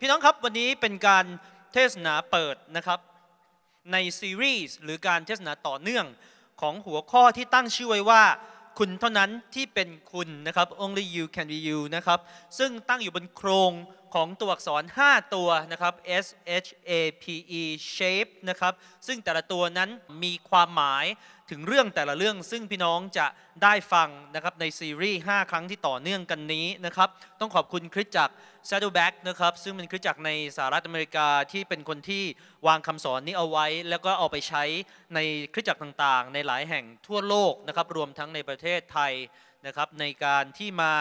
พี่น้องครับวันนี้เป็นการเทศนาเปิดนะครับในซีรีส์หรือการเทศนาต่อเนื่องของหัวข้อที่ตั้งชื่อไว้ว่าคุณเท่านั้นที่เป็นคุณนะครับ Only You Can Be You นะครับซึ่งตั้งอยู่บนโครงของตัวอักษร5ตัวนะครับ S.H.A.P.E. shape นะครับซึ่งแต่ละตัวนั้นมีความหมายถึงเรื่องแต่ละเรื่องซึ่งพี่น้องจะได้ฟังนะครับในซีรีส์5ครั้งที่ต่อเนื่องกันนี้นะครับต้องขอบคุณคริสตจักร Saddleback นะครับซึ่งเป็นคริสตจักรในสหรัฐอเมริกาที่เป็นคนที่วางคำสอนนี้เอาไว้แล้วก็เอาไปใช้ในคริสตจักรต่างๆในหลายแห่งทั่วโลกนะครับรวมทั้งในประเทศไทยนะครับในการที่มา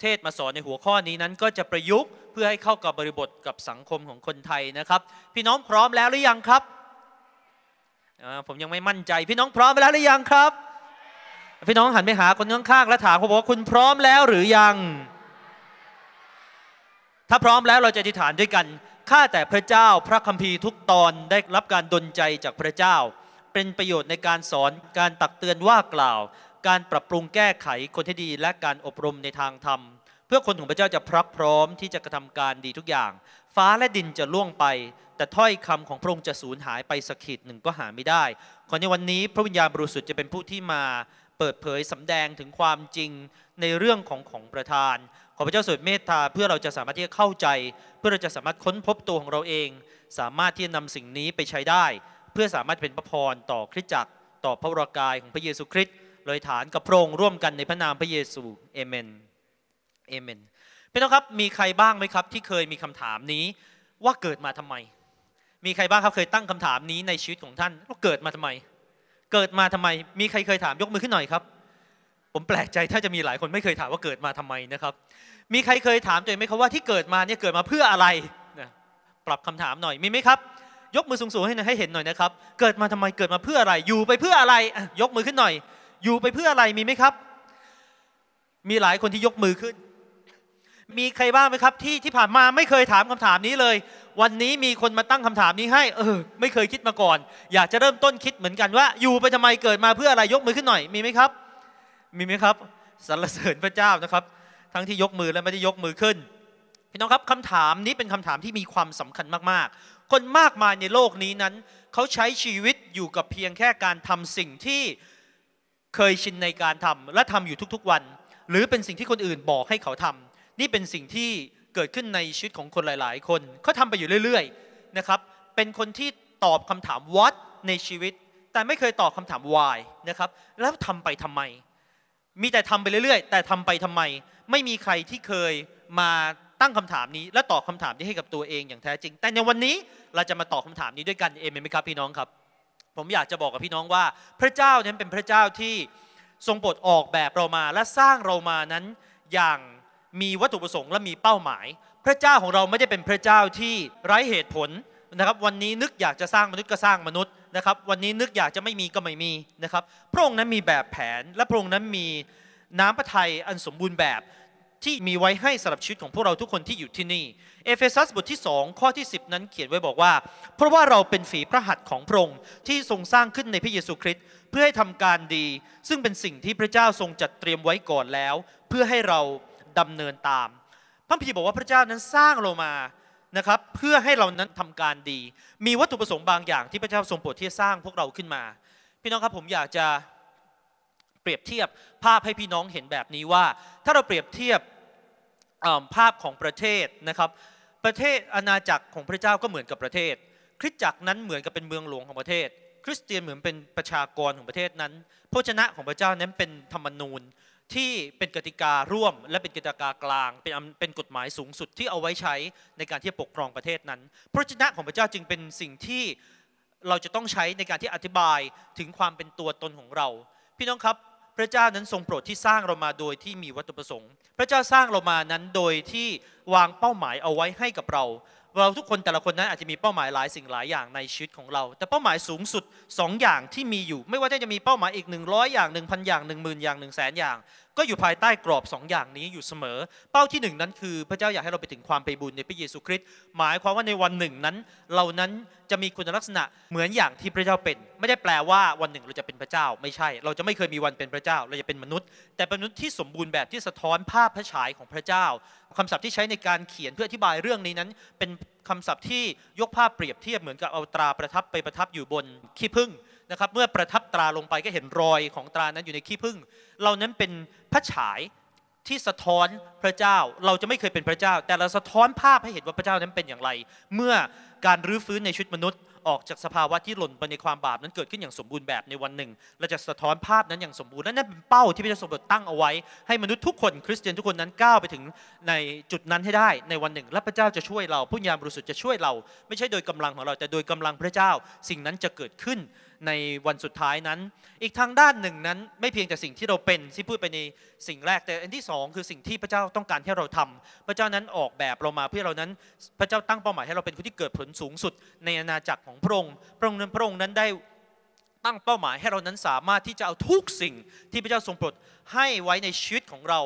เทศมาสอนในหัวข้อนี้นั้นก็จะประยุกต์เพื่อให้เข้ากับบริบทกับสังคมของคนไทยนะครับพี่น้องพร้อมแล้วหรือยังครับผมยังไม่มั่นใจพี่น้องพร้อมแล้วหรือยังครับพี่น้องหันไปหาคนข้างๆและถามเขาบอกว่าคุณพร้อมแล้วหรือยังถ้าพร้อมแล้วเราจะอธิษฐานด้วยกันข้าแต่พระเจ้าพระคัมภีร์ทุกตอนได้รับการดลใจจากพระเจ้าเป็นประโยชน์ในการสอนการตักเตือนว่ากล่าวการปรับปรุงแก้ไขคนที่ดีและการอบรมในทางธรรมเพื่อคนของพระเจ้าจะพรักพร้อมที่จะกระทำการดีทุกอย่างฟ้าและดินจะล่วงไปแต่ถ้อยคำของพระองค์จะสูญหายไปสักขีดหนึ่งก็หาไม่ได้ขอในวันนี้พระวิญญาณบริสุทธิ์จะเป็นผู้ที่มาเปิดเผยสำแดงถึงความจริงในเรื่องของประธานขอพระเจ้าทรงเมตตาเพื่อเราจะสามารถที่จะเข้าใจเพื่อเราจะสามารถค้นพบตัวของเราเองสามารถที่จะนำสิ่งนี้ไปใช้ได้เพื่อสามารถเป็นพระพรต่อคริสตจักรต่อพระวรกายของพระเยซูคริสต์เลยฐานกับพระองค์ร่วมกันในพระนามพระเยซูเอเมนเอเมนพี่น้องครับมีใครบ้างไหมครับที่เคยมีคำถามนี้ว่าเกิดมาทำไมมีใครบ้างครับเคยตั้งคำถามนี้ในชีวิตของท่านว่าเกิดมาทำไมเกิดมาทำไมมีใครเคยถามยกมือขึ้นหน่อยครับผมแปลกใจถ้าจะมีหลายคนไม่เคยถามว่าเกิดมาทำไมนะครับมีใครเคยถามตัวเองไหมครับว่าที่เกิดมาเนี่ยเกิดมาเพื่ออะไรนะปรับคำถามหน่อยมีไหมครับยกมือสูงๆให้เห็นหน่อยนะครับเกิดมาทำไมเกิดมาเพื่ออะไรอยู่ไปเพื่ออะไรยกมือขึ้นหน่อยอยู่ไปเพื่ออะไรมีไหมครับมีหลายคนที่ยกมือขึ้นมีใครบ้างไหมครับที่ผ่านมาไม่เคยถามคำถามนี้เลยวันนี้มีคนมาตั้งคำถามนี้ให้ไม่เคยคิดมาก่อนอยากจะเริ่มต้นคิดเหมือนกันว่าอยู่ไปทำไมเกิดมาเพื่ออะไรยกมือขึ้นหน่อยมีไหมครับมีไหมครับสรรเสริญพระเจ้านะครับทั้งที่ยกมือและไม่ได้ยกมือขึ้นพี่น้องครับคำถามนี้เป็นคำถามที่มีความสำคัญมากๆคนมากมายในโลกนี้นั้นเขาใช้ชีวิตอยู่กับเพียงแค่การทำสิ่งที่เคยชินในการทำและทำอยู่ทุกๆวันหรือเป็นสิ่งที่คนอื่นบอกให้เขาทำนี่เป็นสิ่งที่เกิดขึ้นในชีวิตของคนหลายๆคนเขาทำไปอยู่เรื่อยๆนะครับเป็นคนที่ตอบคำถาม what ในชีวิตแต่ไม่เคยตอบคำถาม why นะครับแล้วทำไปทำไมมีแต่ทำไปเรื่อยๆแต่ทำไปทำไมไม่มีใครที่เคยมาตั้งคำถามนี้และตอบคำถามนี้ให้กับตัวเองอย่างแท้จริงแต่ในวันนี้เราจะมาตอบคำถามนี้ด้วยกันเองไหมครับพี่น้องครับผมอยากจะบอกกับพี่น้องว่าพระเจ้านั้นเป็นพระเจ้าที่ทรงโปรดออกแบบเรามาและสร้างเรามานั้นอย่างมีวัตถุประสงค์และมีเป้าหมายพระเจ้าของเราไม่ได้เป็นพระเจ้าที่ไร้เหตุผลนะครับวันนี้นึกอยากจะสร้างมนุษย์ก็สร้างมนุษย์นะครับวันนี้นึกอยากจะไม่มีก็ไม่มีนะครับพระองค์นั้นมีแบบแผนและพระองค์นั้นมีน้ำพระทัยอันสมบูรณ์แบบที่มีไว้ให้สำหรับชีวิตของพวกเราทุกคนที่อยู่ที่นี่เอเฟซัสบทที่2ข้อที่10นั้นเขียนไว้บอกว่าเพราะว่าเราเป็นฝีพระหัตถ์ของพระองค์ที่ทรงสร้างขึ้นในพระเยซูคริสต์เพื่อให้ทำการดีซึ่งเป็นสิ่งที่พระเจ้าทรงจัดเตรียมไว้ก่อนแล้วเพื่อให้เราดำเนินตามพระคัมภีร์บอกว่าพระเจ้านั้นสร้างเรามานะครับเพื่อให้เรานั้นทำการดีมีวัตถุประสงค์บางอย่างที่พระเจ้าทรงโปรดที่จะสร้างพวกเราขึ้นมาพี่น้องครับผมอยากจะเปรียบเทียบภาพให้พี่น้องเห็นแบบนี้ว่าถ้าเราเปรียบเทียบภาพของประเทศนะครับประเทศอาณาจักรของพระเจ้าก็เหมือนกับประเทศคริสตจักรนั้นเหมือนกับเป็นเมืองหลวงของประเทศคริสเตียนเหมือนเป็นประชากรของประเทศนั้นโภชนะของพระเจ้านั้นเป็นธรรมนูญที่เป็นกติการ่วมและเป็นกติกากลางเป็นกฎหมายสูงสุดที่เอาไว้ใช้ในการที่จะปกครองประเทศนั้นพระวจนะของพระเจ้าจึงเป็นสิ่งที่เราจะต้องใช้ในการที่อธิบายถึงความเป็นตัวตนของเราพี่น้องครับพระเจ้านั้นทรงโปรดที่สร้างเรามาโดยที่มีวัตถุประสงค์พระเจ้าสร้างเรามานั้นโดยที่วางเป้าหมายเอาไว้ให้กับเราเราทุกคนแต่ละคนนั้นอาจจะมีเป้าหมายหลายสิ่งหลายอย่างในชีวิตของเราแต่เป้าหมายสูงสุด2อย่างที่มีอยู่ไม่ว่าจะมีเป้าหมายอีก100อย่าง 1,000 อย่าง 10,000 อย่าง 100,000 อย่าง ก็อยู่ภายใต้กรอบ2อย่างนี้อยู่เสมอเป้าที่1นั้นคือพระเจ้าอยากให้เราไปถึงความไปบุญในพระเยซูคริสต์หมายความว่าในวันหนึ่งนั้นเรานั้นจะมีคุณลักษณะเหมือนอย่างที่พระเจ้าเป็นไม่ได้แปลว่าวันหนึ่งเราจะเป็นพระเจ้าไม่ใช่เราจะไม่เคยมีวันเป็นพระเจ้าเราจะเป็นมนุษย์แต่เป็นมนุษย์ที่สมบูรณ์แบบที่สะท้อนภาพพระฉายของพระเจ้าคำศัพท์ที่ใช้ในการเขียนเพื่ออธิบายเรื่องนี้นั้นเป็นคำศัพท์ที่ยกภาพเปรียบเทียบเหมือนกับเอาตราประทับไปประทับอยู่บนขี้ผึ้งนะครับเมื่อประทับตราลงไปก็เห็นรอยของตรานั้นอยู่ในขี้ผึ้งเรานั้นเป็นพระฉายที่สะท้อนพระเจ้าเราจะไม่เคยเป็นพระเจ้าแต่เราสะท้อนภาพให้เห็นว่าพระเจ้านั้นเป็นอย่างไรเมื่อการรื้อฟื้นในชีวิตมนุษย์ออกจากสภาวะที่หล่นไปในความบาปนั้นเกิดขึ้นอย่างสมบูรณ์แบบในวันหนึ่งเราจะสะท้อนภาพนั้นอย่างสมบูรณ์นั่นเป็นเป้าที่พระเจ้าทรงตั้งเอาไว้ให้มนุษย์ทุกคนคริสเตียนทุกคนนั้นก้าวไปถึงในจุดนั้นให้ได้ในวันหนึ่งและพระเจ้าจะช่วยเราผู้ญาณบริสุทธิ์จะช่วยเราไม่ใช่โดยกำลังของเราแต่โดยกำลังพระเจ้าสิ่งนั้นจะเกิดขึ้นในวันสุดท้ายนั้นอีกทางด้านหนึ่งนั้นไม่เพียงแต่สิ่งที่เราเป็นที่พูดไปในสิ่งแรกแต่อันที่2คือสิ่งที่พระเจ้าต้องการให้เราทำพระเจ้านั้นออกแบบเรามาเพื่อเรานั้นพระเจ้าตั้งเป้าหมายให้เราเป็นคนที่เกิดผลสูงสุดในอาณาจักรของพระองค์พระองค์นั้นได้ตั้งเป้าหมายให้เรานั้นสามารถที่จะเอาทุกสิ่งที่พระเจ้าทรงโปรดให้ไว้ในชีวิตของเรา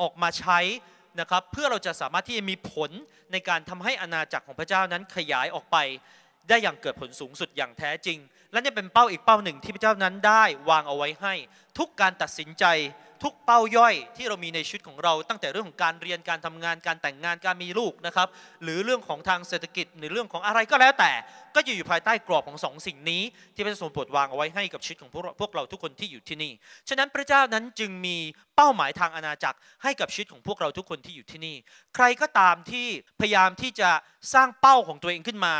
ออกมาใช้นะครับเพื่อเราจะสามารถที่จะมีผลในการทำให้อาณาจักรของพระเจ้านั้นขยายออกไปได้อย่างเกิดผลสูงสุดอย่างแท้จริงและนี่เป็นเป้าอีกเป้าหนึ่งที่พระเจ้านั้นได้วางเอาไว้ให้ทุกการตัดสินใจทุกเป้าย่อยที่เรามีในชีวิตของเราตั้งแต่เรื่องของการเรียนการทำงานการแต่งงานการมีลูกนะครับหรือเรื่องของทางเศรษฐกิจหรือเรื่องของอะไรก็แล้วแต่ก็อยู่ภายใต้กรอบของ2สิ่งนี้ที่พระเจ้าทรงโปรดวางเอาไว้ให้กับชีวิตของพวกเราทุกคนที่อยู่ที่นี่ฉะนั้นพระเจ้านั้นจึงมีเป้าหมายทางอาณาจักรให้กับชีวิตของพวกเราทุกคนที่อยู่ที่นี่ใครก็ตามที่พยายามที่จะสร้างเป้าของตัวเองขึ้นมา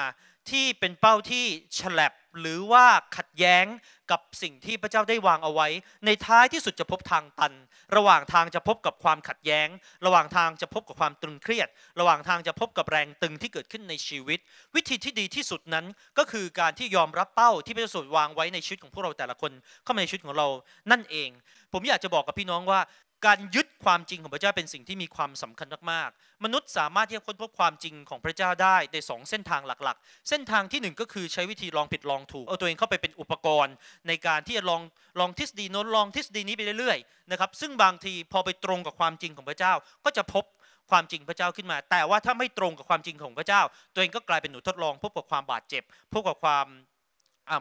ที่เป็นเป้าที่ฉลับหรือว่าขัดแย้งกับสิ่งที่พระเจ้าได้วางเอาไว้ในท้ายที่สุดจะพบทางตันระหว่างทางจะพบกับความขัดแย้งระหว่างทางจะพบกับความตึงเครียดระหว่างทางจะพบกับแรงตึงที่เกิดขึ้นในชีวิตวิธีที่ดีที่สุดนั้นก็คือการที่ยอมรับเป้าที่พระเจ้าทรงวางไว้ในชีวิตของพวกเราแต่ละคนเข้ามาในชีวิตของเรานั่นเองผมอยากจะบอกกับพี่น้องว่าการยึดความจริงของพระเจ้าเป็นสิ่งที่มีความสำคัญมากๆมนุษย์สามารถที่จะค้นพบความจริงของพระเจ้าได้ใน2เส้นทางหลักๆเส้นทางที่1ก็คือใช้วิธีลองผิดลองถูกเอาตัวเองเข้าไปเป็นอุปกรณ์ในการที่จะลองทฤษฎีโน้นลองทฤษฎีนี้ไปเรื่อยๆนะครับซึ่งบางทีพอไปตรงกับความจริงของพระเจ้าก็จะพบความจริงพระเจ้าขึ้นมาแต่ว่าถ้าไม่ตรงกับความจริงของพระเจ้าตัวเองก็กลายเป็นหนูทดลองพบกับความบาดเจ็บ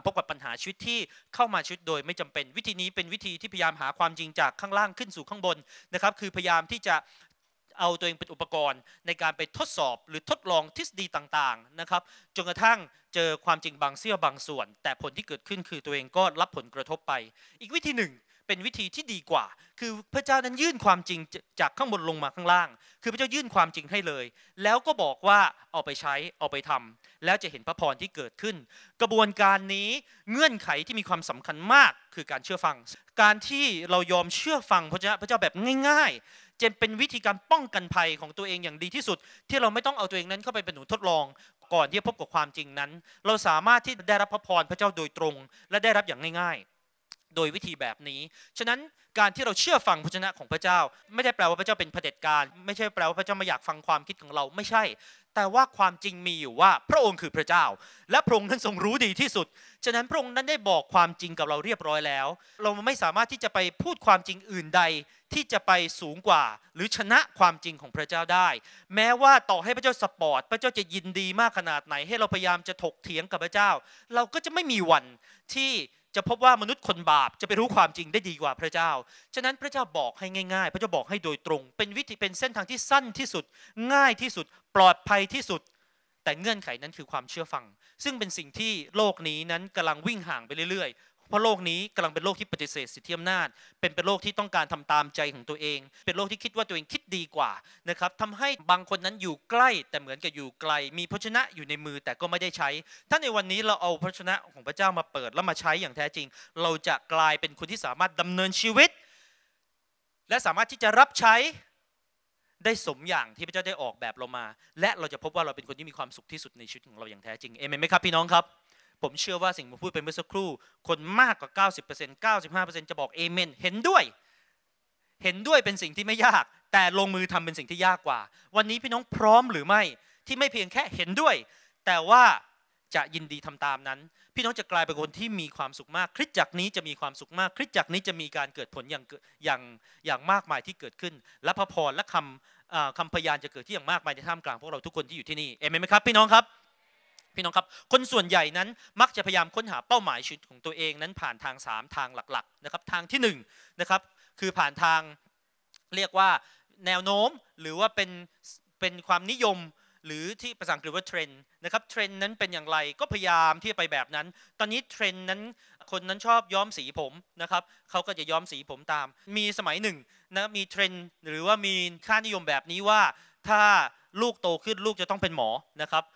พบกับปัญหาชีวิตที่เข้ามาชีวิตโดยไม่จำเป็นวิธีนี้เป็นวิธีที่พยายามหาความจริงจากข้างล่างขึ้นสู่ข้างบนนะครับคือพยายามที่จะเอาตัวเองเป็นอุปกรณ์ในการไปทดสอบหรือทดลองทฤษฎีต่างๆนะครับจนกระทั่งเจอความจริงบางเสี้ยวบางส่วนแต่ผลที่เกิดขึ้นคือตัวเองก็รับผลกระทบไปอีกวิธีหนึ่งเป็นวิธีที่ดีกว่าคือพระเจ้านั้นยื่นความจริงจากข้างบนลงมาข้างล่างคือพระเจ้ายื่นความจริงให้เลยแล้วก็บอกว่าเอาไปใช้เอาไปทำแล้วจะเห็นพระพรที่เกิดขึ้นกระบวนการนี้เงื่อนไขที่มีความสำคัญมากคือการเชื่อฟังการที่เรายอมเชื่อฟังพระเจ้าแบบง่ายๆจะเป็นวิธีการป้องกันภัยของตัวเองอย่างดีที่สุดที่เราไม่ต้องเอาตัวเองนั้นเข้าไปเป็นหนูทดลองก่อนที่จะพบกับความจริงนั้นเราสามารถที่ได้รับพระพรพระเจ้าโดยตรงและได้รับอย่างง่ายๆโดยวิธีแบบนี้ฉะนั้นการที่เราเชื่อฟังพระวจนะของพระเจ้าไม่ได้แปลว่าพระเจ้าเป็นเผด็จการไม่ใช่แปลว่าพระเจ้าไม่อยากฟังความคิดของเราไม่ใช่แต่ว่าความจริงมีอยู่ว่าพระองค์คือพระเจ้าและพระองค์นั้นทรงรู้ดีที่สุดฉะนั้นพระองค์นั้นได้บอกความจริงกับเราเรียบร้อยแล้วเราไม่สามารถที่จะไปพูดความจริงอื่นใดที่จะไปสูงกว่าหรือชนะความจริงของพระเจ้าได้แม้ว่าต่อให้พระเจ้าสปอร์ตพระเจ้าจะยินดีมากขนาดไหนให้เราพยายามจะถกเถียงกับพระเจ้าเราก็จะไม่มีวันที่จะพบว่ามนุษย์คนบาปจะไปรู้ความจริงได้ดีกว่าพระเจ้าฉะนั้นพระเจ้าบอกให้ง่ายๆพระเจ้าบอกให้โดยตรงเป็นวิธีเป็นเส้นทางที่สั้นที่สุดง่ายที่สุดปลอดภัยที่สุดแต่เงื่อนไขนั้นคือความเชื่อฟังซึ่งเป็นสิ่งที่โลกนี้นั้นกำลังวิ่งห่างไปเรื่อยๆเพราะโลกนี้กำลังเป็นโลกที่ปฏิเสธสิทธิอำนาจเป็นโลกที่ต้องการทำตามใจของตัวเองเป็นโลกที่คิดว่าตัวเองคิดดีกว่านะครับทำให้บางคนนั้นอยู่ใกล้แต่เหมือนกับอยู่ไกลมีพระวจนะอยู่ในมือแต่ก็ไม่ได้ใช้ถ้าในวันนี้เราเอาพระวจนะของพระเจ้ามาเปิดแล้วมาใช้อย่างแท้จริงเราจะกลายเป็นคนที่สามารถดำเนินชีวิตและสามารถที่จะรับใช้ได้สมอย่างที่พระเจ้าได้ออกแบบเรามาและเราจะพบว่าเราเป็นคนที่มีความสุขที่สุดในชีวิตของเราอย่างแท้จริงเอเมนไหมครับพี่น้องครับผมเชื่อว่าสิ่งที่พูดไปเมื่อสักครู่คนมากกว่า 90% 95% จะบอกเอเมนเห็นด้วยเป็นสิ่งที่ไม่ยากแต่ลงมือทำเป็นสิ่งที่ยากกว่าวันนี้พี่น้องพร้อมหรือไม่ที่ไม่เพียงแค่เห็นด้วยแต่ว่า จะยินดีทำตามนั้นพี่น้องจะกลายเป็นคนที่มีความสุขมากคริสตจักรนี้จะมีความสุขมากคริสตจักรนี้จะมีการเกิดผลอย่างมากมายที่เกิดขึ้นและพระพรและคำพยานจะเกิดที่อย่างมากมายในท่ามกลางพวกเราทุกคนที่อยู่ที่นี่เอเมนไหมครับพี่น้องครับคนส่วนใหญ่นั้นมักจะพยายามค้นหาเป้าหมายชีวิตของตัวเองนั้นผ่านทาง3ทางหลักๆนะครับทางที่1นะครับคือผ่านทางเรียกว่าแนวโน้มหรือว่าเป็นความนิยมหรือที่ภาษาอังกฤษว่าเทรนด์นะครับเทรนด์นั้นเป็นอย่างไรก็พยายามที่จะไปแบบนั้นตอนนี้เทรนด์นั้นคนนั้นชอบย้อมสีผมนะครับเขาก็จะย้อมสีผมตามมีสมัยหนึ่งนะมีเทรนด์หรือว่ามีค่านิยมแบบนี้ว่าถ้าลูกโตขึ้นลูกจะต้องเป็นหมอนะครับ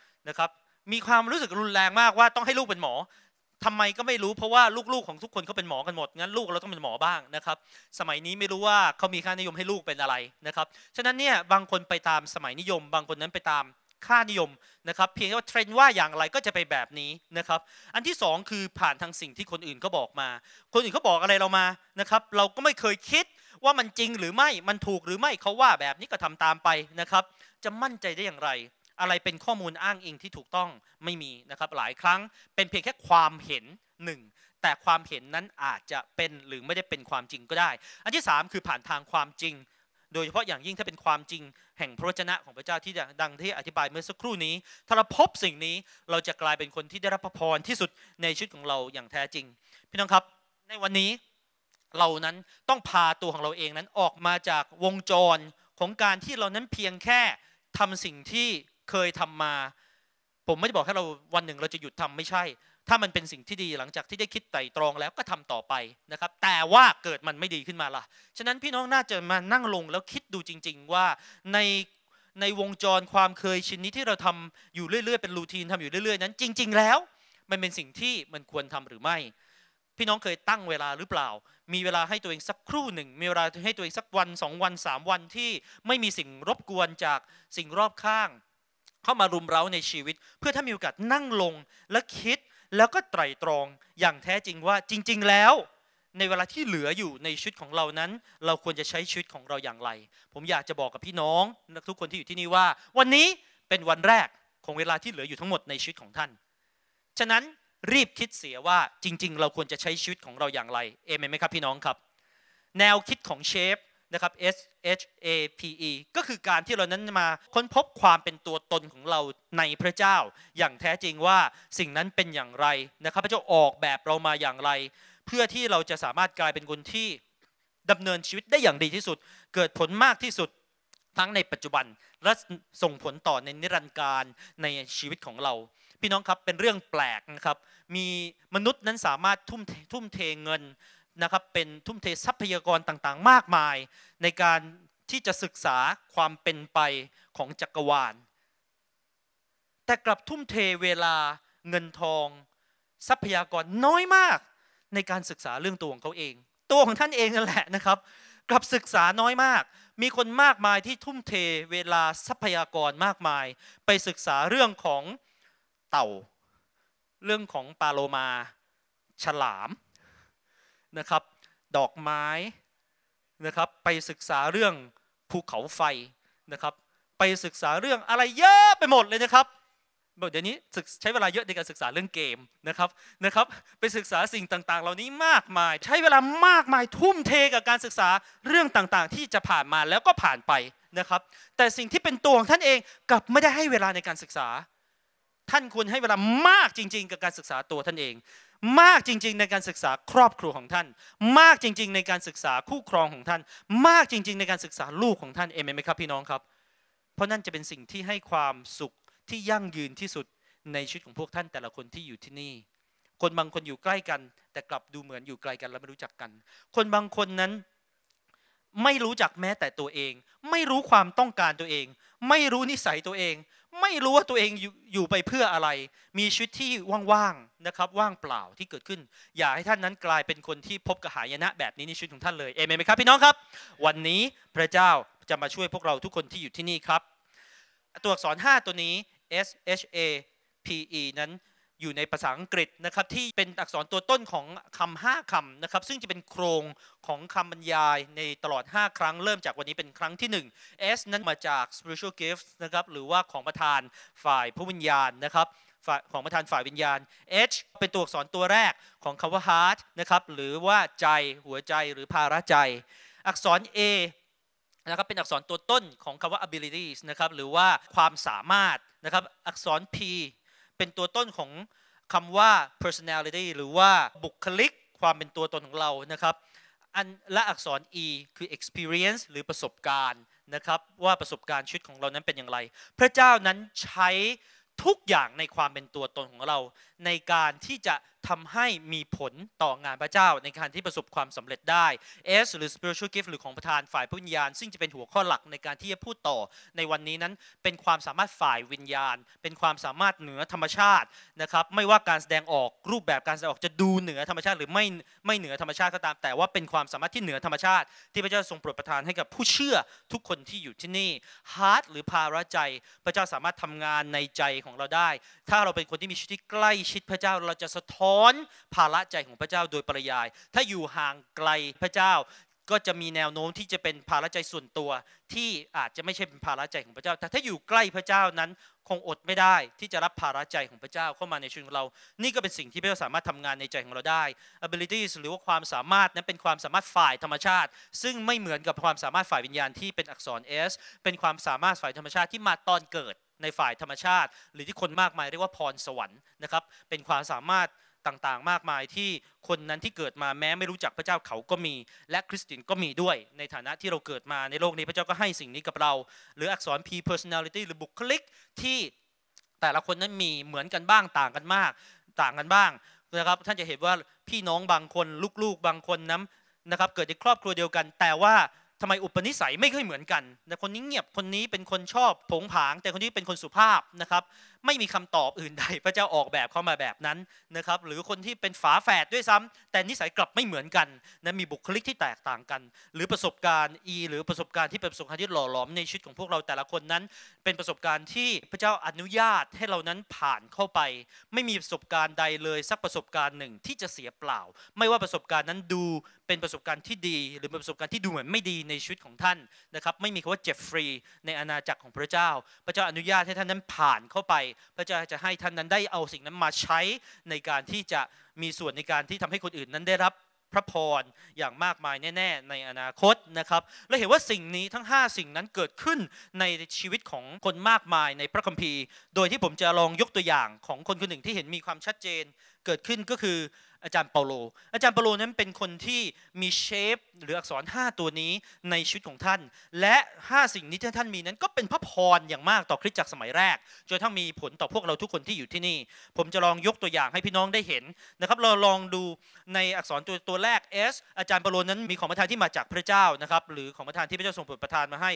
มีความรู้สึกรุนแรงมากว่าต้องให้ลูกเป็นหมอทำไมก็ไม่รู้เพราะว่าลูกๆของทุกคนเขาเป็นหมอกันหมดงั้นลูกเราต้องเป็นหมอบ้างนะครับสมัยนี้ไม่รู้ว่าเขามีค่านิยมให้ลูกเป็นอะไรนะครับฉะนั้นเนี่ยบางคนไปตามสมัยนิยมบางคนนั้นไปตามค่านิยมนะครับเพียงว่าเทรนด์ว่าอย่างไรก็จะไปแบบนี้นะครับอันที่2คือผ่านทางสิ่งที่คนอื่นเขาบอกมาคนอื่นเขาบอกอะไรเรามานะครับเราก็ไม่เคยคิดว่ามันจริงหรือไม่มันถูกหรือไม่เขาว่าแบบนี้ก็ทำตามไปนะครับจะมั่นใจได้อย่างไรอะไรเป็นข้อมูลอ้างอิงที่ถูกต้องไม่มีนะครับหลายครั้งเป็นเพียงแค่ความเห็น1แต่ความเห็นนั้นอาจจะเป็นหรือไม่ได้เป็นความจริงก็ได้อันที่3คือผ่านทางความจริงโดยเฉพาะอย่างยิ่งถ้าเป็นความจริงแห่งพระวจนะของพระเจ้าที่ดังที่อธิบายเมื่อสักครู่นี้ถ้าเราพบสิ่งนี้เราจะกลายเป็นคนที่ได้รับพระพรที่สุดในชีวิตของเราอย่างแท้จริงพี่น้องครับในวันนี้เรานั้นต้องพาตัวของเราเองนั้นออกมาจากวงจรของการที่เรานั้นเพียงแค่ทำสิ่งที่เคยทำมาผมไม่ได้บอกให้เราวันหนึ่งเราจะหยุดทำไม่ใช่ถ้ามันเป็นสิ่งที่ดีหลังจากที่ได้คิดไตร่ตรองแล้วก็ทำต่อไปนะครับแต่ว่าเกิดมันไม่ดีขึ้นมาล่ะฉะนั้นพี่น้องน่าจะมานั่งลงแล้วคิดดูจริงๆว่าในวงจรความเคยชินนี้ที่เราทำอยู่เรื่อยๆเป็นรูทีนทำอยู่เรื่อยๆนั้นจริงๆแล้วมันเป็นสิ่งที่มันควรทำหรือไม่พี่น้องเคยตั้งเวลาหรือเปล่ามีเวลาให้ตัวเองสักครู่หนึ่งมีเวลาให้ตัวเองสักวัน2วัน3วันที่ไม่มีสิ่งรบกวนจากสิ่งรอบข้างเข้ามารุมเร้าในชีวิตเพื่อถ้ามีโอกาสนั่งลงและคิดแล้วก็ไตร่ตรองอย่างแท้จริงว่าจริงๆแล้วในเวลาที่เหลืออยู่ในชีวิตของเรานั้นเราควรจะใช้ชีวิตของเราอย่างไรผมอยากจะบอกกับพี่น้องทุกคนที่อยู่ที่นี่ว่าวันนี้เป็นวันแรกของเวลาที่เหลืออยู่ทั้งหมดในชีวิตของท่านฉะนั้นรีบคิดเสียว่าจริงๆเราควรจะใช้ชีวิตของเราอย่างไรเอเมนไหมครับพี่น้องครับแนวคิดของS.H.A.P.Eนะครับ S.H.A.P.E ก็คือการที่เรานั้นมาค้นพบความเป็นตัวตนของเราในพระเจ้าอย่างแท้จริงว่าสิ่งนั้นเป็นอย่างไรนะครับพระเจ้าออกแบบเรามาอย่างไรเพื่อที่เราจะสามารถกลายเป็นคนที่ดำเนินชีวิตได้อย่างดีที่สุดเกิดผลมากที่สุดทั้งในปัจจุบันและส่งผลต่อในนิรันดร์การในชีวิตของเราพี่น้องครับเป็นเรื่องแปลกนะครับมีมนุษย์นั้นสามารถทุ่มเทเงินนะครับเป็นทุ่มเททรัพยากรต่างๆมากมายในการที่จะศึกษาความเป็นไปของจักรวาลแต่กลับทุ่มเทเวลาเงินทองทรัพยากรน้อยมากในการศึกษาเรื่องตัวของเขาเองตัวของท่านเองนั่นแหละนะครับกลับศึกษาน้อยมากมีคนมากมายที่ทุ่มเทเวลาทรัพยากรมากมายไปศึกษาเรื่องของเต่าเรื่องของปลาโลมาฉลามนะครับดอกไม้นะครับไปศึกษาเรื่องภูเขาไฟนะครับไปศึกษาเรื่องอะไรเยอะไปหมดเลยนะครับเดี๋ยวนี้ใช้เวลาเยอะในการศึกษาเรื่องเกมนะครับไปศึกษาสิ่งต่างๆเหล่านี้มากมายใช้เวลามากมายทุ่มเทกับการศึกษาเรื่องต่างๆที่จะผ่านมาแล้วก็ผ่านไปนะครับแต่สิ่งที่เป็นตัวของท่านเองกลับไม่ได้ให้เวลาในการศึกษาท่านควรให้เวลามากจริงๆกับการศึกษาตัวท่านเองมากจริงๆในการศึกษาครอบครัวของท่านมากจริงๆในการศึกษาคู่ครองของท่านมากจริงๆในการศึกษาลูกของท่านเอเมนไหมครับพี่น้องครับเพราะนั่นจะเป็นสิ่งที่ให้ความสุขที่ยั่งยืนที่สุดในชีวิตของพวกท่านแต่ละคนที่อยู่ที่นี่คนบางคนอยู่ใกล้กันแต่กลับดูเหมือนอยู่ไกลกันและไม่รู้จักกันคนบางคนนั้นไม่รู้จักแม้แต่ตัวเองไม่รู้ความต้องการตัวเองไม่รู้นิสัยตัวเองไม่รู้ว่าตัวเองอยู่ไปเพื่ออะไรมีชีวิตที่ว่างๆนะครับว่างเปล่าที่เกิดขึ้นอย่าให้ท่านนั้นกลายเป็นคนที่พบกับหายนะแบบนี้ในชีวิตของท่านเลยเอเมนไหมครับพี่น้องครับวันนี้พระเจ้าจะมาช่วยพวกเราทุกคนที่อยู่ที่นี่ครับตัวอักษร5ตัวนี้ S.H.A.P.E นั้นอยู่ในภาษาอังกฤษนะครับที่เป็นอักษรตัวต้นของคำ5คำนะครับซึ่งจะเป็นโครงของคำบรรยายในตลอด5ครั้งเริ่มจากวันนี้เป็นครั้งที่1 S นั้นมาจาก spiritual gifts นะครับหรือว่าของประทานฝ่ายพระวิญญาณนะครับ ของประธานฝ่ายวิญญาณ H เป็นตัวอักษรตัวแรกของคำว่า heart นะครับหรือว่าใจหัวใจหรือภาระใจอักษร A นะครับเป็นอักษรตัวต้นของคำว่า abilities นะครับหรือว่าความสามารถนะครับอักษร P เป็นตัวต้นของคำว่า personality หรือว่าบุคลิกความเป็นตัวตนของเรานะครับและอักษร E คือ experience หรือประสบการณ์นะครับว่าประสบการณ์ชีวิตของเรานั้นเป็นอย่างไรพระเจ้านั้นใช้ทุกอย่างในความเป็นตัวตนของเราในการที่จะทำให้มีผลต่องานพระเจ้าในการที่ประสบความสำเร็จได้ S หรือ spiritual gift หรือของประธานฝ่ายวิญญาณซึ่งจะเป็นหัวข้อหลักในการที่จะพูดต่อในวันนี้นั้นเป็นความสามารถฝ่ายวิญญาณเป็นความสามารถเหนือธรรมชาตินะครับไม่ว่าการแสดงออกรูปแบบการแสดงออกจะดูเหนือธรรมชาติหรือไม่เหนือธรรมชาติก็ตามแต่ว่าเป็นความสามารถที่เหนือธรรมชาติที่พระเจ้าทรงโปรดประทานให้กับผู้เชื่อทุกคนที่อยู่ที่นี่ heart หรือภาระใจพระเจ้าสามารถทำงานในใจของเราได้ถ้าเราเป็นคนที่มีชีวิตที่ใกล้ชิดพระเจ้าเราจะสะท้อนภาระใจของพระเจ้าโดยปริยายถ้าอยู่ห่างไกลพระเจ้าก็จะมีแนวโน้มที่จะเป็นภาระใจส่วนตัวที่อาจจะไม่ใช่เป็นภาระใจของพระเจ้าแต่ถ้าอยู่ใกล้พระเจ้านั้นคงอดไม่ได้ที่จะรับภาระใจของพระเจ้าเข้ามาในชีวิตของเรานี่ก็เป็นสิ่งที่พระเจ้าสามารถทำงานในใจของเราได้ abilities หรือว่าความสามารถนั้นเป็นความสามารถฝ่ายธรรมชาติซึ่งไม่เหมือนกับความสามารถฝ่ายวิญญาณที่เป็นอักษร S เป็นความสามารถฝ่ายธรรมชาติที่มาตอนเกิดในฝ่ายธรรมชาติหรือที่คนมากมายเรียกว่าพรสวรรค์นะครับเป็นความสามารถต่างๆมากมายที่คนนั้นที่เกิดมาแม้ไม่รู้จักพระเจ้าเขาก็มีและคริสเตียนก็มีด้วยในฐานะที่เราเกิดมาในโลกนี้พระเจ้าก็ให้สิ่งนี้กับเราหรืออักษร P personality หรือบุคลิกที่แต่ละคนนั้นมีเหมือนกันบ้างต่างกันมากต่างกันบ้างนะครับท่านจะเห็นว่าพี่น้องบางคนลูกๆบางคนนั้นนะครับเกิดในครอบครัวเดียวกันแต่ว่าทำไมอุปนิสัยไม่ค่อยเหมือนกันแต่คนนี้เงียบคนนี้เป็นคนชอบโผงผางแต่คนนี้เป็นคนสุภาพนะครับไม่มีคำตอบอื่นใดพระเจ้าออกแบบเข้ามาแบบนั้นนะครับหรือคนที่เป็นฝาแฝดด้วยซ้ำแต่นิสัยกลับไม่เหมือนกันนะมีบุคลิกที่แตกต่างกันหรือประสบการณ์ E หรือประสบการณ์ที่เป็นประสบการณ์ที่หล่อหลอมในชีวิตของพวกเราแต่ละคนนั้นเป็นประสบการณ์ที่พระเจ้าอนุญาตให้เรานั้นผ่านเข้าไปไม่มีประสบการณ์ใดเลยสักประสบการณ์หนึ่งที่จะเสียเปล่าไม่ว่าประสบการณ์นั้นดูเป็นประสบการณ์ที่ดีหรือเป็นประสบการณ์ที่ดูเหมือนไม่ดีในชีวิตของท่านนะครับไม่มีคำว่าเจ็บฟรีในอาณาจักรของพระเจ้าพระเจ้าอนุญาตให้ท่านนั้นผ่านเข้าไปพระเจ้าจะให้ท่านนั้นได้เอาสิ่งนั้นมาใช้ในการที่จะมีส่วนในการที่ทำให้คนอื่นนั้นได้รับพระพรอย่างมากมายแน่ๆในอนาคตนะครับและเห็นว่าสิ่งนี้ทั้ง5สิ่งนั้นเกิดขึ้นในชีวิตของคนมากมายในพระคัมภีร์โดยที่ผมจะลองยกตัวอย่างของคนคนหนึ่งที่เห็นมีความชัดเจนเกิดขึ้นก็คืออาจารย์เปาโลนั้นเป็นคนที่มีเชฟหรืออักษร5ตัวนี้ในชีวิตของท่านและ5สิ่งนี้ที่ท่านมีนั้นก็เป็นพระพรอย่างมากต่อคริสตจักรสมัยแรกจนทั้งมีผลต่อพวกเราทุกคนที่อยู่ที่นี่ผมจะลองยกตัวอย่างให้พี่น้องได้เห็นนะครับเราลองดูในอักษรตัวแรก S อาจารย์เปาโลนั้นมีของประทานที่มาจากพระเจ้านะครับหรือของประทานที่พระเจ้าทรงโปรดประทานมาให้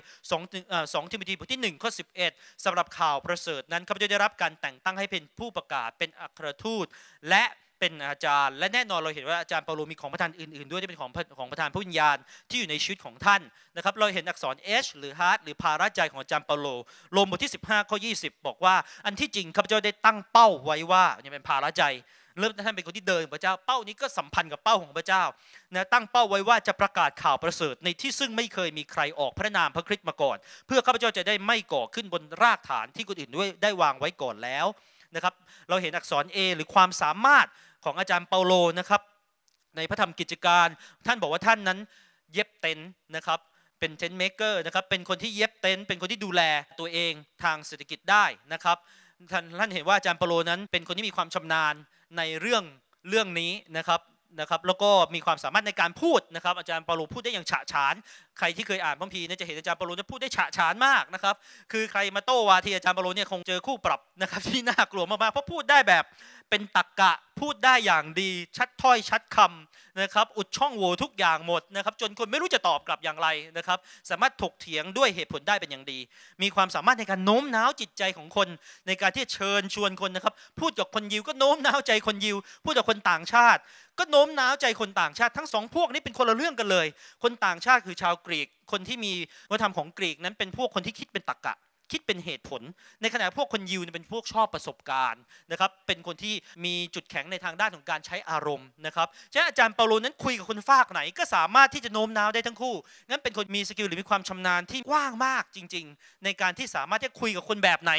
2ทิโมธีบทที่1ข้อ11สำหรับข่าวประเสริฐนั้นข้าพเจ้าได้รับการแต่งตั้งให้เป็นผู้ประกาศเป็นอัครทูตและเป็นอาจารย์และแน่นอนเราเห็นว่าอาจารย์เปาโลมีของประทานอื่นๆด้วยที่เป็นของประทานพระวิญญาณที่อยู่ในชีวิตของท่านนะครับเราเห็นอักษร H หรือ Heart หรือภาระใจของอาจารย์เปาโลโรมบทที่15ข้อ20บอกว่าอันที่จริงข้าพเจ้าได้ตั้งเป้าไว้ว่าเนี่ยเป็นภาระใจเริ่มท่านเป็นคนที่เดินพระเจ้าเป้านี้ก็สัมพันธ์กับเป้าของพระเจ้านะตั้งเป้าไว้ว่าจะประกาศข่าวประเสริฐในที่ซึ่งไม่เคยมีใครออกพระนามพระคริสต์มาก่อนเพื่อข้าพเจ้าจะได้ไม่ก่อขึ้นบนรากฐานที่คนอื่นด้วยได้วางไว้ก่อนแล้วนะครับเราเห็นอักษร A หรือความสามารถของอาจารย์เปาโลนะครับในพระธรรมกิจการท่านบอกว่าท่านนั้นเย็บเต็นท์นะครับเป็นเต็นท์เมกเกอร์นะครับเป็นคนที่เย็บเต็นท์เป็นคนที่ดูแลตัวเองทางเศรษฐกิจได้นะครับท่านเห็นว่าอาจารย์เปาโลนั้นเป็นคนที่มีความชำนาญในเรื่องนี้นะครับแล้วก็มีความสามารถในการพูดนะครับอาจารย์เปาโลพูดได้อย่างฉะฉานใครที่เคยอ่านพระคัมภีร์เนี่ยจะเห็นอาจารย์เปาโลพูดได้ฉะฉานมากนะครับคือใครมาโต้วาทีอาจารย์เปาโลเนี่ยคงเจอคู่ปรับนะครับที่น่ากลัวมากๆเพราะพูดได้แบบเป็นตรรกะพูดได้อย่างดีชัดถ้อยชัดคำนะครับอุดช่องโหว่ทุกอย่างหมดนะครับจนคนไม่รู้จะตอบกลับอย่างไรนะครับสามารถถกเถียงด้วยเหตุผลได้เป็นอย่างดีมีความสามารถในการโน้มน้าวจิตใจของคนในการที่เชิญชวนคนนะครับพูดกับคนยิวก็โน้มน้าวใจคนยิวพูดกับคนต่างชาติก็โน้มน้าวใจคนต่างชาติทั้งสองพวกนี้เป็นคนละเรื่องกันเลยคนต่างชาติคือชาวกรีกคนที่มีวัฒนธรรมของกรีกนั้นเป็นพวกคนที่คิดเป็นตรรกะคิดเป็นเหตุผลในขณะพวกคนยิวเป็นพวกชอบประสบการณ์นะครับเป็นคนที่มีจุดแข็งในทางด้านของการใช้อารมณ์นะครับฉะนั้นอาจารย์เปาโลนั้นคุยกับคนฝากไหนก็สามารถที่จะโน้มน้าวได้ทั้งคู่นั้นเป็นคนมีสกิลหรือมีความชำนาญที่กว้างมากจริงๆในการที่สามารถจะคุยกับคนแบบไหน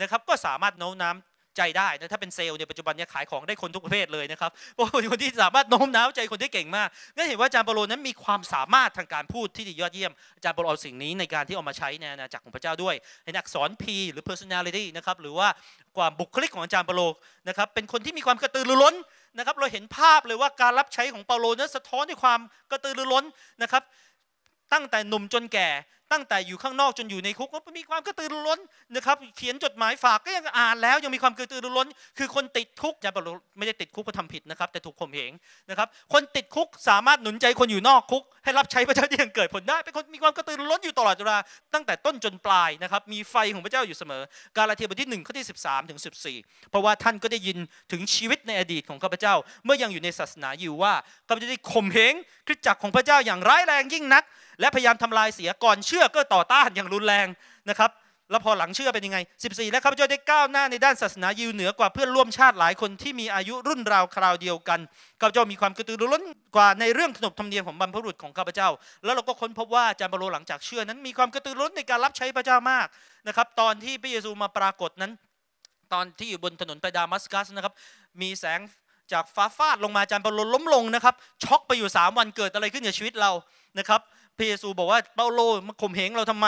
นะครับก็สามารถโน้มน้าว ใจได้นะถ้าเป็นเซลล์เนี่ยปัจจุบันเนี่ยขายของได้คนทุกประเภทเลยนะครับเพราะเป็นคนที่สามารถโน้มน้าวใจคนได้เก่งมากนี่เห็นว่าอาจารย์เปาโลนั้นมีความสามารถทางการพูดที่ดียอดเยี่ยมอาจารย์เปาโลเอาสิ่งนี้ในการที่เอามาใช้ในอาณาจักรของพระเจ้าด้วยในอักษร P หรือ personality นะครับหรือว่าความบุคลิกของอาจารย์เปาโลนะครับเป็นคนที่มีความกระตือรือร้นนะครับเราเห็นภาพเลยว่าการรับใช้ของเปาโลนั้นสะท้อนด้วยความกระตือรือร้นนะครับตั้งแต่หนุ่มจนแก่ตั้งแต่อยู่ข้างนอกจนอยู่ในคุกก็มีความกระตือรือร้นนะครับเขียนจดหมายฝากก็ยังอ่านแล้วยังมีความกระตือรือร้นคือคนติดคุกอาจารย์เปาโลไม่ได้ติดคุกเพราะทำผิดนะครับแต่ถูกข่มเหงนะครับคนติดคุกสามารถหนุนใจคนอยู่นอกคุกให้รับใช้พระเจ้าได้อย่างเกิดผลได้เป็นคนมีความกระตือรือร้นอยู่ตลอดเวลาตั้งแต่ต้นจนปลายนะครับมีไฟของพระเจ้าอยู่เสมอกาลาเทียบทที่1ข้อที่13ถึง14เพราะว่าท่านก็ได้ยินถึงชีวิตในอดีตของข้าพเจ้าเมื่อยังอยู่ในศาสนายิวว่าข้าพเจ้าได้ข่มเหงคริสตจักรของพระเจ้าอย่างร้ายแรงยิ่งนักและพยายามทำลายเสียก่อนเชื่อก็ต่อต้านอย่างรุนแรงนะครับแล้วพอหลังเชื่อเป็นยังไง14และข้าพเจ้าได้ก้าวหน้าในด้านศาสนายิวเหนือกว่าเพื่อนร่วมชาติหลายคนที่มีอายุรุ่นราวคราวเดียวกันข้าพเจ้ามีความกระตือรือร้นกว่าในเรื่องขนบธรรมเนียมของบรรพบุรุษของข้าพเจ้าแล้วเราก็ค้นพบว่าอาจารย์เปาโลหลังจากเชื่อนั้นมีความกระตือรือร้นในการรับใช้พระเจ้ามากนะครับตอนที่พระเยซูมาปรากฏนั้นตอนที่อยู่บนถนนไปดามัสกัสนะครับมีแสงจากฟ้าฟาดลงมาอาจารย์เปาโลล้มลงนะครับช็อกไปอยู่3วันเกิดอะไรขึ้นกับชีวิตเรานะครับพระเยซูบอกว่าเปาโลมาข่มเหงเราทำไม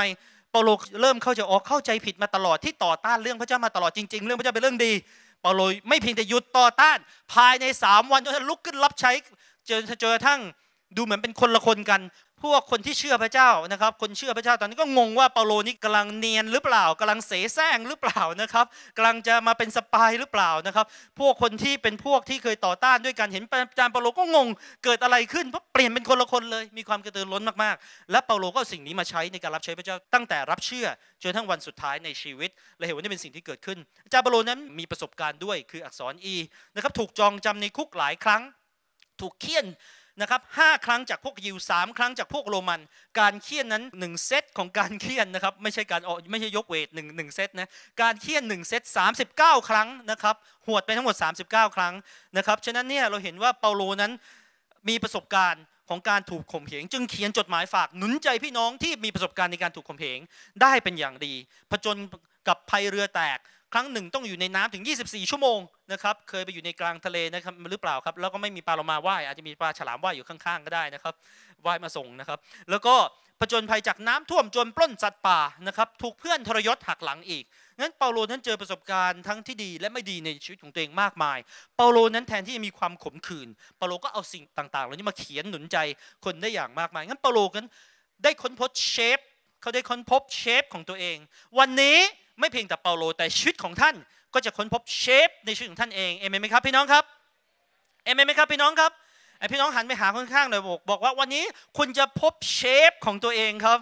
เปาโลเริ่มเข้าใจออกเข้าใจผิดมาตลอดที่ต่อต้านเรื่องพระเจ้ามาตลอดจริงๆเรื่องพระเจ้าเป็นเรื่องดีเปาโลไม่เพียงแต่หยุดต่อต้านภายใน3วันจนลุกขึ้นรับใช้เจอทั้งดูเหมือนเป็นคนละคนกันพวกคนที่เชื่อพระเจ้านะครับคนเชื่อพระเจ้าตอนนี้ก็งงว่าเปาโลนี่กำลังเนียนหรือเปล่ากำลังเสแสร้งหรือเปล่านะครับกำลังจะมาเป็นสปายหรือเปล่านะครับพวกคนที่เป็นพวกที่เคยต่อต้านด้วยกันเห็นอาจารย์เปาโลก็งงเกิดอะไรขึ้นเพราะเปลี่ยนเป็นคนละคนเลยมีความกระตือร้นมากๆและเปาโลก็เอาสิ่งนี้มาใช้ในการรับใช้พระเจ้าตั้งแต่รับเชื่อจนทั้งวันสุดท้ายในชีวิตและเห็นว่านี่เป็นสิ่งที่เกิดขึ้นอาจารย์เปาโลนั้นมีประสบการณ์ด้วยคืออักษร E นะครับถูกจองจำในคุกหลายครั้งถูกเคี่ยนนะครับ5ครั้งจากพวกยิว3ครั้งจากพวกโรมันการเคี่ยนนั้น1เซตของการเคี่ยนนะครับไม่ใช่ยกเวท1เซตนะการเคี่ยน1เซต39ครั้งนะครับหวดไปทั้งหมด39ครั้งนะครับฉะนั้นเนี่ยเราเห็นว่าเปาโลนั้นมีประสบการณ์ของการถูกข่มเหงจึงเขียนจดหมายฝากหนุนใจพี่น้องที่มีประสบการณ์ในการถูกข่มเหงได้เป็นอย่างดีผจญกับภัยเรือแตกครั้งหนึ่งต้องอยู่ในน้ำถึง24ชั่วโมงนะครับเคยไปอยู่ในกลางทะเลนะครับหรือเปล่าครับแล้วก็ไม่มีปลาโลมาว่ายอาจจะมีปลาฉลามว่ายอยู่ข้างๆก็ได้นะครับว่ายมาส่งนะครับแล้วก็ผจญภัยจากน้ำท่วมจนปล้นสัตว์ป่านะครับถูกเพื่อนทรยศหักหลังอีกงั้นเปาโลนั้นเจอประสบการณ์ทั้งที่ดีและไม่ดีในชีวิตของตัวเองมากมายเปาโลนั้นแทนที่จะมีความขมขื่นเปาโลก็เอาสิ่งต่างๆเหล่านี้มาเขียนหนุนใจคนได้อย่างมากมายงั้นเปาโลนั้นได้ค้นพบS.H.A.P.Eเขาได้ค้นพบS.H.A.P.Eของตัวเองวันนี้ไม่เพียงแต่เปาโลแต่ชีวิตของท่านก็จะค้นพบS.H.A.P.Eในชีวิตของท่านเองเอเมนไหมครับพี่น้องครับเอเมนไหมครับพี่น้องครับไอพี่น้องหันไปหาข้างๆหน่อยบอกว่าวันนี้คุณจะพบS.H.A.P.Eของตัวเองครับ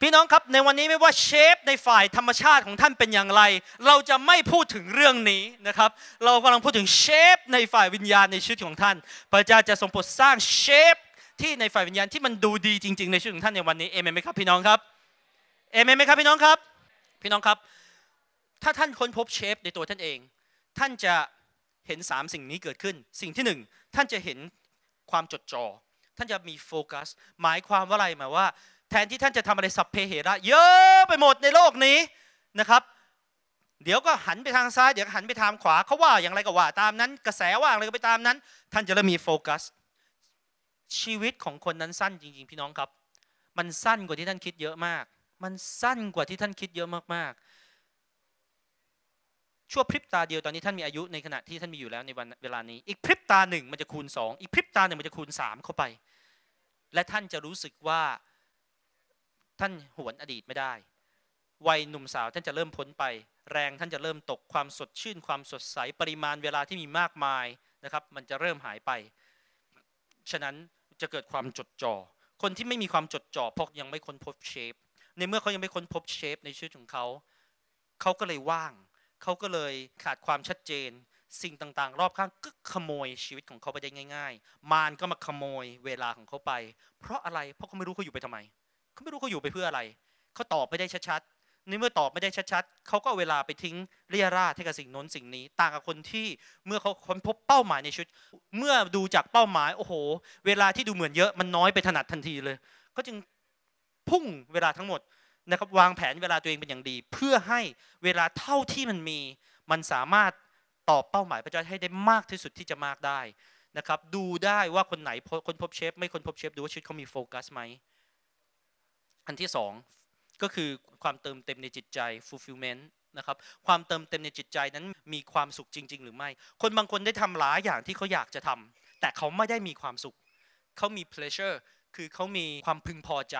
พี่น้องครับในวันนี้ไม่ว่าS.H.A.P.Eในฝ่ายธรรมชาติของท่านเป็นอย่างไรเราจะไม่พูดถึงเรื่องนี้นะครับเรากำลังพูดถึงS.H.A.P.Eในฝ่ายวิญญาณในชีวิตของท่านพระเจ้าจะทรงโปรดสร้างS.H.A.P.Eที่ในฝ่ายวิญญาณที่มันดูดีจริงๆในชีวิตของท่านในวันนี้เอเมนไหมครับพี่น้องครับเอเมนไหมครับพี่น้องครับพี่น้องครับถ้าท่านค้นพบS.H.A.P.Eในตัวท่านเองท่านจะเห็น3สิ่งนี้เกิดขึ้นสิ่งที่1ท่านจะเห็นความจดจ่อท่านจะมีโฟกัสหมายความว่าอะไรหมายว่าแทนที่ท่านจะทำอะไรสัพเพเหระเยอะไปหมดในโลกนี้นะครับเดี๋ยวก็หันไปทางซ้ายเดี๋ยวหันไปทางขวาเขาว่าอย่างไรก็ว่าตามนั้นกระแสว่าอะไรก็ไปตามนั้นท่านจะเริ่มมีโฟกัสชีวิตของคนนั้นสั้นจริงๆพี่น้องครับมันสั้นกว่าที่ท่านคิดเยอะมากมันสั้นกว่าที่ท่านคิดเยอะมากๆชั่วพริบตาเดียวตอนนี้ท่านมีอายุในขณะที่ท่านมีอยู่แล้วในวันเวลานี้อีกพริบตาหนึ่งมันจะคูณ2อีกพริบตาหนึ่งมันจะคูณ3เข้าไปและท่านจะรู้สึกว่าท่านหวนอดีตไม่ได้วัยหนุ่มสาวท่านจะเริ่มพ้นไปแรงท่านจะเริ่มตกความสดชื่นความสดใสปริมาณเวลาที่มีมากมายนะครับมันจะเริ่มหายไปฉะนั้นจะเกิดความจดจ่อคนที่ไม่มีความจดจ่อเพราะยังไม่ค้นพบS.H.A.P.Eในเมื่อเขายังไม่ค้นพบS.H.A.P.Eในชีวิตของเขาเขาก็เลยว่างเขาก็เลยขาดความชัดเจนสิ่งต่างๆรอบข้างก็ขโมยชีวิตของเขาไปได้ง่ายๆมารก็มาขโมยเวลาของเขาไปเพราะอะไรเพราะเขาไม่รู้เขาอยู่ไปทำไมเขาไม่รู้เขาอยู่ไปเพื่ออะไรเขาตอบไม่ได้ชัดๆในเมื่อตอบไม่ได้ชัดๆเขาก็เอาเวลาไปทิ้งเรี่ยราดให้กับสิ่งโน้นสิ่งนี้ต่างกับคนที่เมื่อเขาค้นพบเป้าหมายในชีวิตเมื่อดูจากเป้าหมายโอ้โหเวลาที่ดูเหมือนเยอะมันน้อยไปถนัดทันทีเลยเขาจึงพุ่งเวลาทั้งหมด นะครับวางแผนเวลาตัวเองเป็นอย่างดีเพื่อให้เวลาเท่าที่มันมีมันสามารถตอบเป้าหมายพระเจ้าให้ได้มากที่สุดที่จะมากได้นะครับดูได้ว่าคนไหนคนพบเชฟไม่คนพบเชฟดูว่าชีวิตเขามีโฟกัสไหมอันที่สองก็คือความเติมเต็มในจิตใจ fulfillment นะครับความเติมเต็มในจิตใจนั้นมีความสุขจริงๆหรือไม่คนบางคนได้ทำหลายอย่างที่เขาอยากจะทำแต่เขาไม่ได้มีความสุขเขามี pleasure คือเขามีความพึงพอใจ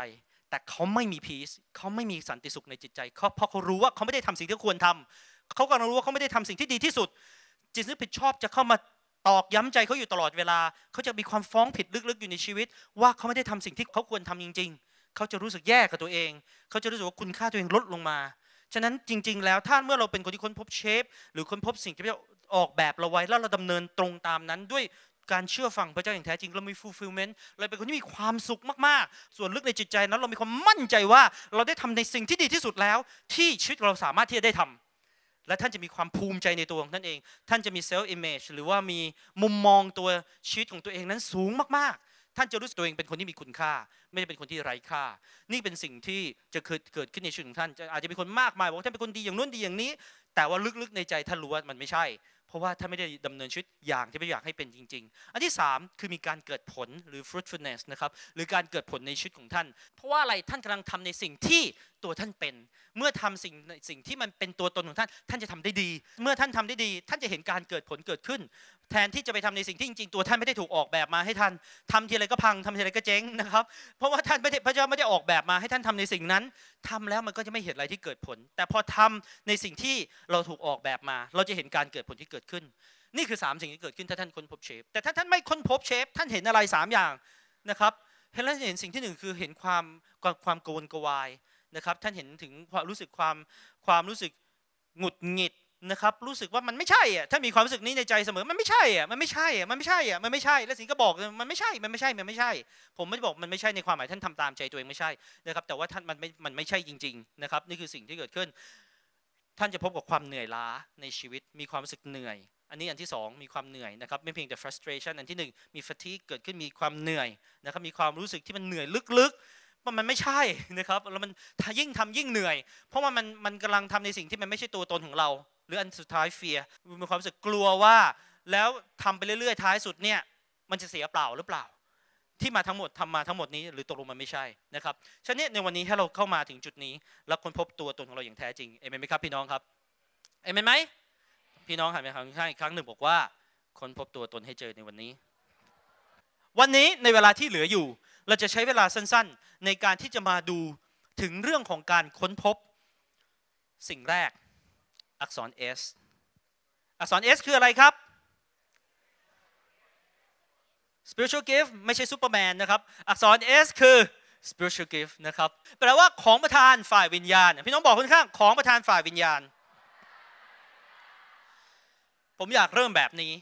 แต่เขาไม่มี peace เขาไม่มีสันติสุขในจิตใจเขาเพราะเขารู้ว่าเขาไม่ได้ทำสิ่งที่ควรทำเขากำลังรู้ว่าเขาไม่ได้ทำสิ่งที่ดีที่สุดจิตนึกผิดชอบจะเข้ามาตอกย้ำใจเขาอยู่ตลอดเวลาเขาจะมีความฟ้องผิดลึกๆอยู่ในชีวิตว่าเขาไม่ได้ทำสิ่งที่เขาควรทำจริงๆเขาจะรู้สึกแย่กับตัวเองเขาจะรู้สึกว่าคุณค่าตัวเองลดลงมาฉะนั้นจริงๆแล้วถ้าเมื่อเราเป็นคนที่ค้นพบเชฟหรือค้นพบสิ่งที่พระเจ้าออกแบบเราไว้แล้วเราดำเนินตรงตามนั้นด้วยการเชื่อฟังพระเจ้าอย่างแท้จริงเรามี fulfillment เราเป็นคนที่มีความสุขมากๆส่วนลึกในจิตใจนั้นเรามีความมั่นใจว่าเราได้ทำในสิ่งที่ดีที่สุดแล้วที่ชีวิตเราสามารถที่จะได้ทำและท่านจะมีความภูมิใจในตัวของท่านเองท่านจะมี self image หรือว่ามีมุมมองตัวชีวิตของตัวเองนั้นสูงมากๆท่านจะรู้สึกตัวเองเป็นคนที่มีคุณค่าไม่ใช่เป็นคนที่ไร้ค่านี่เป็นสิ่งที่จะเกิดขึ้นในชีวิตของท่านอาจจะมีคนมากมายบอกท่านเป็นคนดีอย่างนู้นดีอย่างนี้แต่ว่าลึกๆในใจท่านรู้ว่ามันไม่ใช่เพราะว่าท่านไม่ได้ดำเนินชีวิตอย่างที่พระเจ้าอยากให้เป็นจริงๆอันที่3คือมีการเกิดผลหรือ fruitfulness นะครับหรือการเกิดผลในชีวิตของท่านเพราะว่าอะไรท่านกำลังทำในสิ่งที่ตัวท่านเป็นเมื่อทำสิ่งที่มันเป็นตัวตนของท่านท่านจะทำได้ดีเมื่อท่านทำได้ดีท่านจะเห็นการเกิดผลเกิดขึ้นแทนที่จะไปทำในสิ่งที่จริงๆตัวท่านไม่ได้ถูกออกแบบมาให้ท่านทำทีไรก็พังทำทีไรก็เจ๊งนะครับเพราะว่าท่านไม่ได้พระเจ้าไม่ได้ออกแบบมาให้ท่านทำในสิ่งนั้นทำแล้วมันก็จะไม่เห็นอะไรที่เกิดผลแต่พอทำในสิ่งที่เราถูกออกแบบมาเราจะเห็นการเกิดผลที่เกิดขึ้นนี่คือ3สิ่งที่เกิดขึ้นถ้าท่านค้นพบเชฟแต่ถ้าท่านไม่ค้นพบเชฟท่านเห็นอะไร3อย่างนะครับเห็นสิ่งที่1คือเห็นความโกลกวายนะครับท่านเห็นถึงความรู้สึกหงุดหงิดนะครับรู้สึกว่ามันไม่ใช่อ่ะถ้ามีความรู้สึกนี้ในใจเสมอมันไม่ใช่อ่ะมันไม่ใช่อ่ะมันไม่ใช่อ่ะมันไม่ใช่แล้วสิงก็บอกมันไม่ใช่มันไม่ใช่มันไม่ใช่ผมไม่ได้บอกมันไม่ใช่ในความหมายท่านทำตามใจตัวเองไม่ใช่นะครับแต่ว่าท่านมันไม่ใช่จริงๆนะครับนี่คือสิ่งที่เกิดขึ้นท่านจะพบกับความเหนื่อยล้าในชีวิตมีความรู้สึกเหนื่อยอันนี้อันที่2มีความเหนื่อยนะครับไม่เพียงแต่ frustration อันที่1มี fatigue เกิดขึ้นมีความเหนื่อยนะครับมีความรู้สึกที่มันเหนื่อยลึกมันไม่ใช่นะครับแล้วมันยิ่งทำยิ่งเหนื่อยเพราะว่ามันกำลังทำในสิ่งที่มันไม่ใช่ตัวตนของเราหรืออันสุดท้ายเฟียร์มีความรู้สึกกลัวว่าแล้วทำไปเรื่อยๆท้ายสุดเนี่ยมันจะเสียเปล่าหรือเปล่าที่มาทั้งหมดทำมาทั้งหมดนี้หรือตกลงมันไม่ใช่นะครับฉะนั้นในวันนี้ถ้าเราเข้ามาถึงจุดนี้แล้วค้นพบตัวตนของเราอย่างแท้จริงเอเมนไหมครับพี่น้องครับเอเมนไหมพี่น้องหันไปครั้งหนึ่งบอกว่าค้นพบตัวตนให้เจอในวันนี้วันนี้ในเวลาที่เหลืออยู่เราจะใช้เวลาสั้นๆในการที่จะมาดูถึงเรื่องของการค้นพบสิ่งแรกอักษร S อักษร S คืออะไรครับ spiritual gift ไม่ใช่ซูเปอร์แมนนะครับอักษร S คือ spiritual gift นะครับแปลว่าของประทานฝ่ายวิญญาณพี่น้องบอกคนข้างของประทานฝ่ายวิญญาณผมอยากเริ่มแบบนี้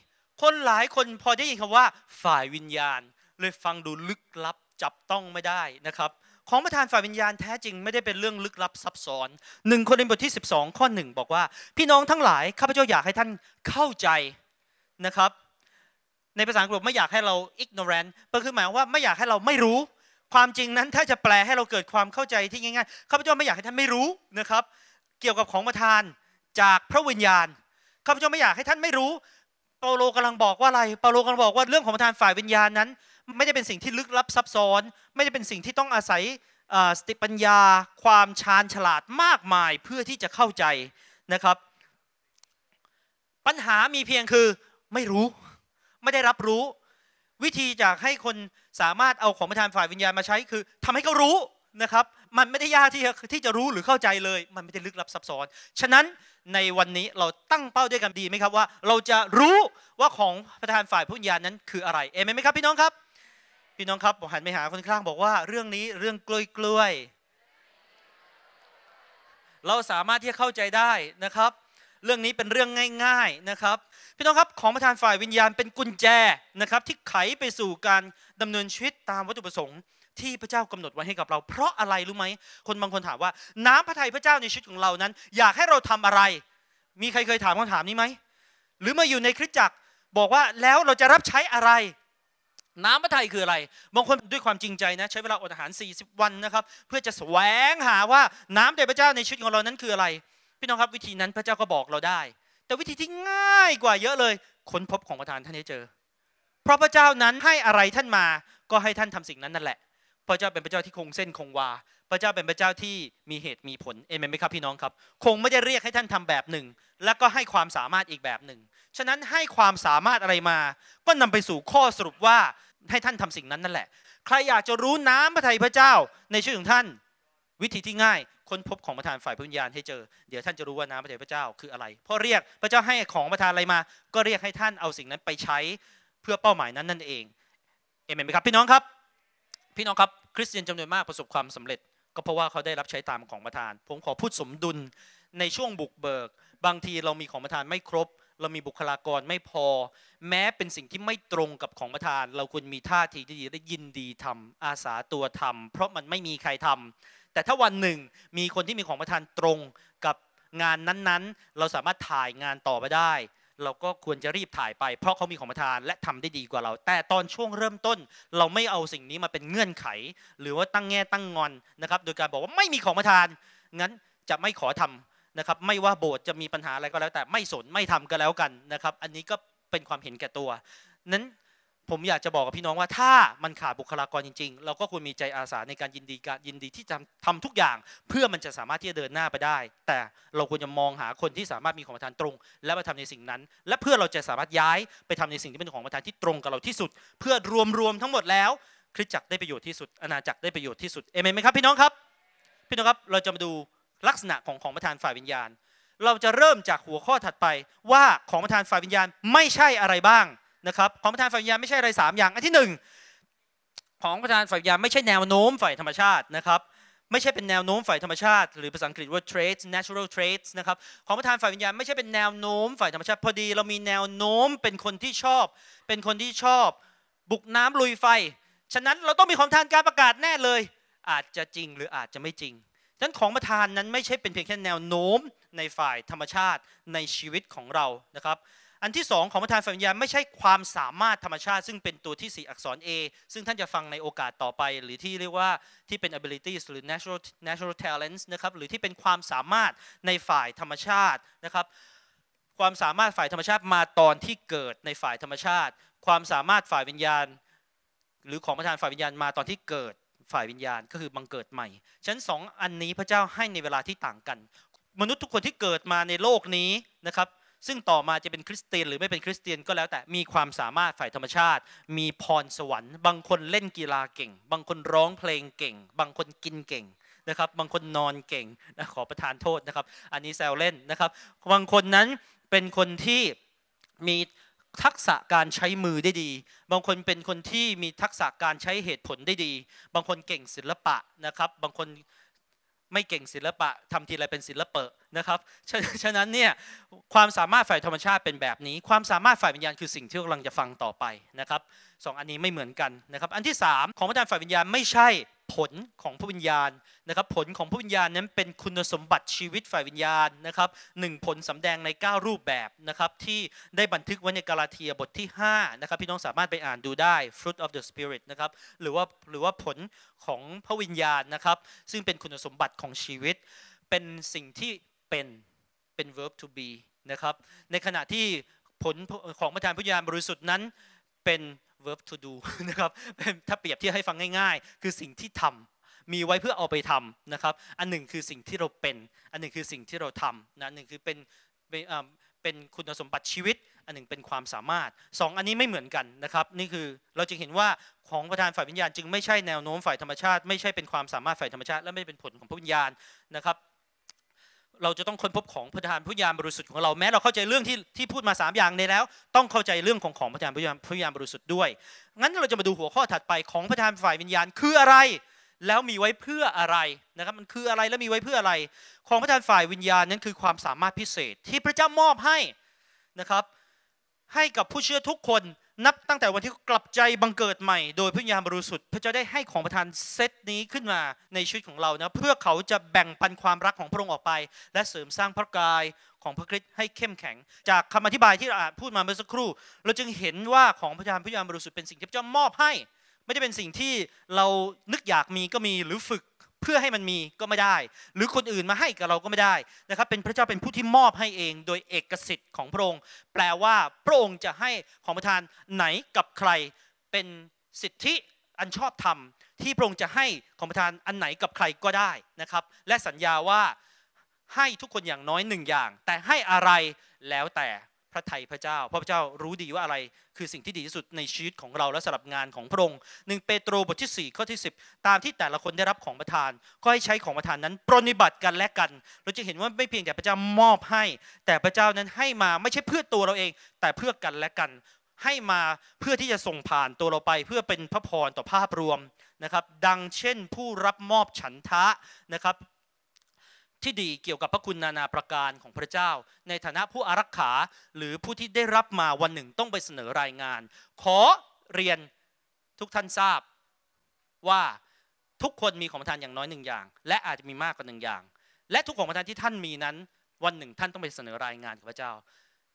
คนหลายคนพอได้ยินคำว่าฝ่ายวิญญาณเลยฟังดูลึกลับจับต้องไม่ได้นะครับของประทานฝ่ายวิญญาณแท้จริงไม่ได้เป็นเรื่องลึกลับซับซ้อน1 โครินธ์บทที่12ข้อ1บอกว่าพี่น้องทั้งหลายข้าพเจ้าอยากให้ท่านเข้าใจนะครับในภาษาอังกฤษไม่อยากให้เรา ignorant ก็คือหมายว่าไม่อยากให้เราไม่รู้ความจริงนั้นถ้าจะแปลให้เราเกิดความเข้าใจที่ง่ายๆข้าพเจ้าไม่อยากให้ท่านไม่รู้นะครับเกี่ยวกับของประทานจากพระวิญญาณข้าพเจ้าไม่อยากให้ท่านไม่รู้เปาโลกำลังบอกว่าอะไรเปาโลกำลังบอกว่าเรื่องของประทานฝ่ายวิญญาณนั้นไม่ได้เป็นสิ่งที่ลึกลับซับซ้อนไม่ได้เป็นสิ่งที่ต้องอาศัยสติปัญญาความชาญฉลาดมากมายเพื่อที่จะเข้าใจนะครับปัญหามีเพียงคือไม่รู้ไม่ได้รับรู้วิธีอยากให้คนสามารถเอาของประทานฝ่ายวิญญาณมาใช้คือทำให้เขารู้นะครับมันไม่ได้ยากที่จะรู้หรือเข้าใจเลยมันไม่ได้ลึกลับซับซ้อนฉะนั้นในวันนี้เราตั้งเป้าด้วยกันดีไหมครับว่าเราจะรู้ว่าของประทานฝ่ายวิญญาณนั้นคืออะไรเอเมนไหมครับพี่น้องครับพี่น้องครับหันไปหาคนข้างบอกว่าเรื่องนี้เรื่องกล้วยเราสามารถที่จะเข้าใจได้นะครับเรื่องนี้เป็นเรื่องง่ายๆนะครับพี่น้องครับของประทานฝ่ายวิญญาณเป็นกุญแจนะครับที่ไขไปสู่การดำเนินชีวิตตามวัตถุประสงค์ที่พระเจ้ากำหนดไว้ให้กับเราเพราะอะไรรู้ไหมคนบางคนถามว่าน้ำพระทัยพระเจ้าในชีวิตของเรานั้นอยากให้เราทำอะไรมีใครเคยถามคำถามนี้ไหมหรือมาอยู่ในคริสตจักรบอกว่าแล้วเราจะรับใช้อะไร น้ำพระทัยคืออะไรบางคนด้วยความจริงใจนะใช้เวลาอดอาหาร40วันนะครับเพื่อจะแสวงหาว่าน้ำใจพระเจ้าในชีวิตของเรานั้นคืออะไรพี่น้องครับวิธีนั้นพระเจ้าก็บอกเราได้แต่วิธีที่ง่ายกว่าเยอะเลยค้นพบของประทานท่านให้เจอเพราะพระเจ้านั้นให้อะไรท่านมาก็ให้ท่านทำสิ่งนั้นนั่นแหละพระเจ้าเป็นพระเจ้าที่คงเส้นคงวาพระเจ้าเป็นพระเจ้าที่มีเหตุมีผลเอเมนไหมครับพี่น้องครับคงไม่ได้เรียกให้ท่านทำแบบหนึ่งแล้วก็ให้ความสามารถอีกแบบหนึ่งฉะนั้นให้ความสามารถอะไรมาก็นำไปสู่ข้อสรุปว่าให้ท่านทำสิ่งนั้นนั่นแหละใครอยากจะรู้น้ำพระทัยพระเจ้าในชีวิตของท่านวิธีที่ง่ายค้นพบของประทานฝ่ายพระวิญญาณให้เจอเดี๋ยวท่านจะรู้ว่าน้ำพระทัยพระเจ้าคืออะไรเพราะเรียกพระเจ้าให้ของประทานอะไรมาก็เรียกให้ท่านเอาสิ่งนั้นไปใช้เพื่อเป้าหมายนั้นนั่นเองเอเมนไหมครับพี่น้องครับพี่น้องครับคริสเตียนจำนวนมากประสบความสำเร็จก็เพราะว่าเขาได้รับใช้ตามของประทานผมขอพูดสมดุลในช่วงบุกเบิกบางทีเรามีของประทานไม่ครบเรามีบุคลากรไม่พอแม้เป็นสิ่งที่ไม่ตรงกับของประทานเราควรมีท่าทีที่ดีและยินดีทำอาสาตัวทำเพราะมันไม่มีใครทำแต่ถ้าวันหนึ่งมีคนที่มีของประทานตรงกับงานนั้นๆเราสามารถถ่ายงานต่อไปได้เราก็ควรจะรีบถ่ายไปเพราะเขามีของประทานและทำได้ดีกว่าเราแต่ตอนช่วงเริ่มต้นเราไม่เอาสิ่งนี้มาเป็นเงื่อนไขหรือว่าตั้งแง่ตั้งงอนนะครับโดยการบอกว่าไม่มีของประทานงั้นจะไม่ขอทำนะครับไม่ว่าโบสถ์จะมีปัญหาอะไรก็แล้วแต่ไม่สนไม่ทำก็แล้วกันนะครับอันนี้ก็เป็นความเห็นแก่ตัวนั้นผมอยากจะบอกกับพี่น้องว่าถ้ามันขาดบุคลากรจริงๆเราก็ควรมีใจอาสาในการยินดีที่จะทำทุกอย่างเพื่อมันจะสามารถที่จะเดินหน้าไปได้แต่เราควรจะมองหาคนที่สามารถมีของประทานตรงและมาทำในสิ่งนั้นและเพื่อเราจะสามารถย้ายไปทำในสิ่งที่เป็นของประทานที่ตรงกับเราที่สุดเพื่อรวมทั้งหมดแล้วคริสตจักรได้ประโยชน์ที่สุดอาณาจักรได้ประโยชน์ที่สุดเอเมนไหมครับพี่น้องครับพี่น้องครับเราจะมาดูลักษณะของประทานฝ่ายวิญญาณเราจะเริ่มจากหัวข้อถัดไปว่าของประทานฝ่ายวิญญาณไม่ใช่อะไรบ้างนะครับของประทานฝ่ายวิญญาณไม่ใช่อะไร3อย่างอันที่1ของประทานฝ่ายวิญญาณไม่ใช่แนวโน้มฝ่ายธรรมชาตินะครับไม่ใช่เป็นแนวโน้มฝ่ายธรรมชาติหรือภาษาอังกฤษว่า traits natural traits นะครับของประทานฝ่ายวิญญาณไม่ใช่เป็นแนวโน้มฝ่ายธรรมชาติพอดีเรามีแนวโน้มเป็นคนที่ชอบบุกน้ำลุยไฟฉะนั้นเราต้องมีของประทานการประกาศแน่เลยอาจจะจริงหรืออาจจะไม่จริงฉะนั้นของประทานนั้นไม่ใช่เป็นเพียงแค่แนวโน้มในฝ่ายธรรมชาติในชีวิตของเรานะครับอันที่2ของประทานฝ่ายวิญญาณไม่ใช่ความสามารถธรรมชาติซึ่งเป็นตัวที่4อักษร A ซึ่งท่านจะฟังในโอกาสต่อไปหรือที่เรียกว่าที่เป็น abilities หรือ natural talents นะครับหรือที่เป็นความสามารถในฝ่ายธรรมชาตินะครับความสามารถฝ่ายธรรมชาติมาตอนที่เกิดในฝ่ายธรรมชาติความสามารถฝ่ายวิญญาณหรือของประทานฝ่ายวิญญาณมาตอนที่เกิดฝ่ายวิญญาณก็คือบังเกิดใหม่ฉะนั้น2อันนี้พระเจ้าให้ในเวลาที่ต่างกันมนุษย์ทุกคนที่เกิดมาในโลกนี้นะครับซึ่งต่อมาจะเป็นคริสเตียนหรือไม่เป็นคริสเตียนก็แล้วแต่มีความสามารถฝ่ายธรรมชาติมีพรสวรรค์บางคนเล่นกีฬาเก่งบางคนร้องเพลงเก่งบางคนกินเก่งนะครับบางคนนอนเก่งนะขอประทานโทษนะครับอันนี้แซวเล่นนะครับบางคนนั้นเป็นคนที่มีทักษะการใช้มือได้ดีบางคนเป็นคนที่มีทักษะการใช้เหตุผลได้ดีบางคนเก่งศิลปะนะครับบางคนไม่เก่งศิลปะทำทีไรเป็นศิลปะนะครับฉะนั้นเนี่ยความสามารถฝ่ายธรรมชาติเป็นแบบนี้ความสามารถฝ่ายวิญญาณคือสิ่งที่กำลังจะฟังต่อไปนะครับ2อันนี้ไม่เหมือนกันนะครับอันที่3ของประทานฝ่ายวิญญาณไม่ใช่ผลของพระวิญญาณนะครับผลของพระวิญญาณนั้นเป็นคุณสมบัติชีวิตฝ่ายวิญญาณนะครับ1ผลสำแดงใน9รูปแบบนะครับที่ได้บันทึกไว้ในกาลาเทียบทที่5นะครับพี่น้องสามารถไปอ่านดูได้ fruit of the spirit นะครับหรือว่าผลของพระวิญญาณนะครับซึ่งเป็นคุณสมบัติของชีวิตเป็นสิ่งที่เป็น verb to be นะครับในขณะที่ผลของประทานพระวิญญาณบริสุทธิ์นั้นเป็นverb to do นะครับถ้าเปรียบเทียบให้ฟังง่ายๆคือสิ่งที่ทำมีไว้เพื่อเอาไปทำนะครับอันหนึ่งคือสิ่งที่เราเป็นอันหนึ่งคือสิ่งที่เราทำนะหนึ่งคือเป็นคุณสมบัติชีวิตอันหนึ่งเป็นความสามารถ2อันนี้ไม่เหมือนกันนะครับนี่คือเราจึงเห็นว่าของประทานฝ่ายวิญญาณจึงไม่ใช่แนวโน้มฝ่ายธรรมชาติไม่ใช่เป็นความสามารถฝ่ายธรรมชาติและไม่เป็นผลของพระวิญญาณนะครับเราจะต้องค้นพบของประทานพระวิญญาณบริสุทธิ์ของเราแม้เราเข้าใจเรื่องที่พูดมา3อย่างนี้แล้วต้องเข้าใจเรื่องของประทานพระวิญญาณบริสุทธิ์ด้วยงั้นเราจะมาดูหัวข้อถัดไปของประทานฝ่ายวิญญาณคืออะไรแล้วมีไว้เพื่ออะไรนะครับมันคืออะไรแล้วมีไว้เพื่ออะไรของประทานฝ่ายวิญญาณนั้นคือความสามารถพิเศษที่พระเจ้ามอบให้นะครับให้กับผู้เชื่อทุกคน นับตั้งแต่วันที่กลับใจบังเกิดใหม่โดยพระวิญญาณบริสุทธิ์พระเจ้าได้ให้ของประทานเซตนี้ขึ้นมาในชีวิตของเรานะเพื่อเขาจะแบ่งปันความรักของพระองค์ออกไปและเสริมสร้างพระกายของพระคริสต์ให้เข้มแข็งจากคำอธิบายที่เราพูดมาเมื่อสักครู่เราจึงเห็นว่าของประทานพระวิญญาณบริสุทธิ์เป็นสิ่งที่พระเจ้ามอบให้ไม่ได้เป็นสิ่งที่เรานึกอยากมีก็มีหรือฝึกเพื่อให้มันมีก็ไม่ได้หรือคนอื่นมาให้กับเราก็ไม่ได้นะครับเป็นพระเจ้าเป็นผู้ที่มอบให้เองโดยเอกสิทธิ์ของพระองค์แปลว่าพระองค์จะให้ของประทานไหนกับใครเป็นสิทธิอันชอบธรรมที่พระองค์จะให้ของประทานอันไหนกับใครก็ได้นะครับและสัญญาว่าให้ทุกคนอย่างน้อยหนึ่งอย่างแต่ให้อะไรแล้วแต่พระทัยพระเจ้าเพราะพระเจ้ารู้ดีว่าอะไรคือสิ่งที่ดีที่สุดในชีวิตของเราและสำหรับงานของพระองค์1เปโตรบทที่4ข้อที่10ตามที่แต่ละคนได้รับของประทานก็ให้ใช้ของประทานนั้นปรนนิบัติกันและกันเราจะเห็นว่าไม่เพียงแต่พระเจ้ามอบให้แต่พระเจ้านั้นให้มาไม่ใช่เพื่อตัวเราเองแต่เพื่อกันและกันให้มาเพื่อที่จะส่งผ่านตัวเราไปเพื่อเป็นพระพรต่อภาพรวมนะครับดังเช่นผู้รับมอบฉันทะนะครับที่ดีเกี่ยวกับพระคุณนานาประการของพระเจ้าในฐานะผู้อารักขาหรือผู้ที่ได้รับมาวันหนึ่งต้องไปเสนอรายงานขอเรียนทุกท่านทราบว่าทุกคนมีของประทานอย่างน้อยหนึ่งอย่างและอาจจะมีมากกว่าหนึ่งอย่างและทุกของประทานที่ท่านมีนั้นวันหนึ่งท่านต้องไปเสนอรายงานกับพระเจ้า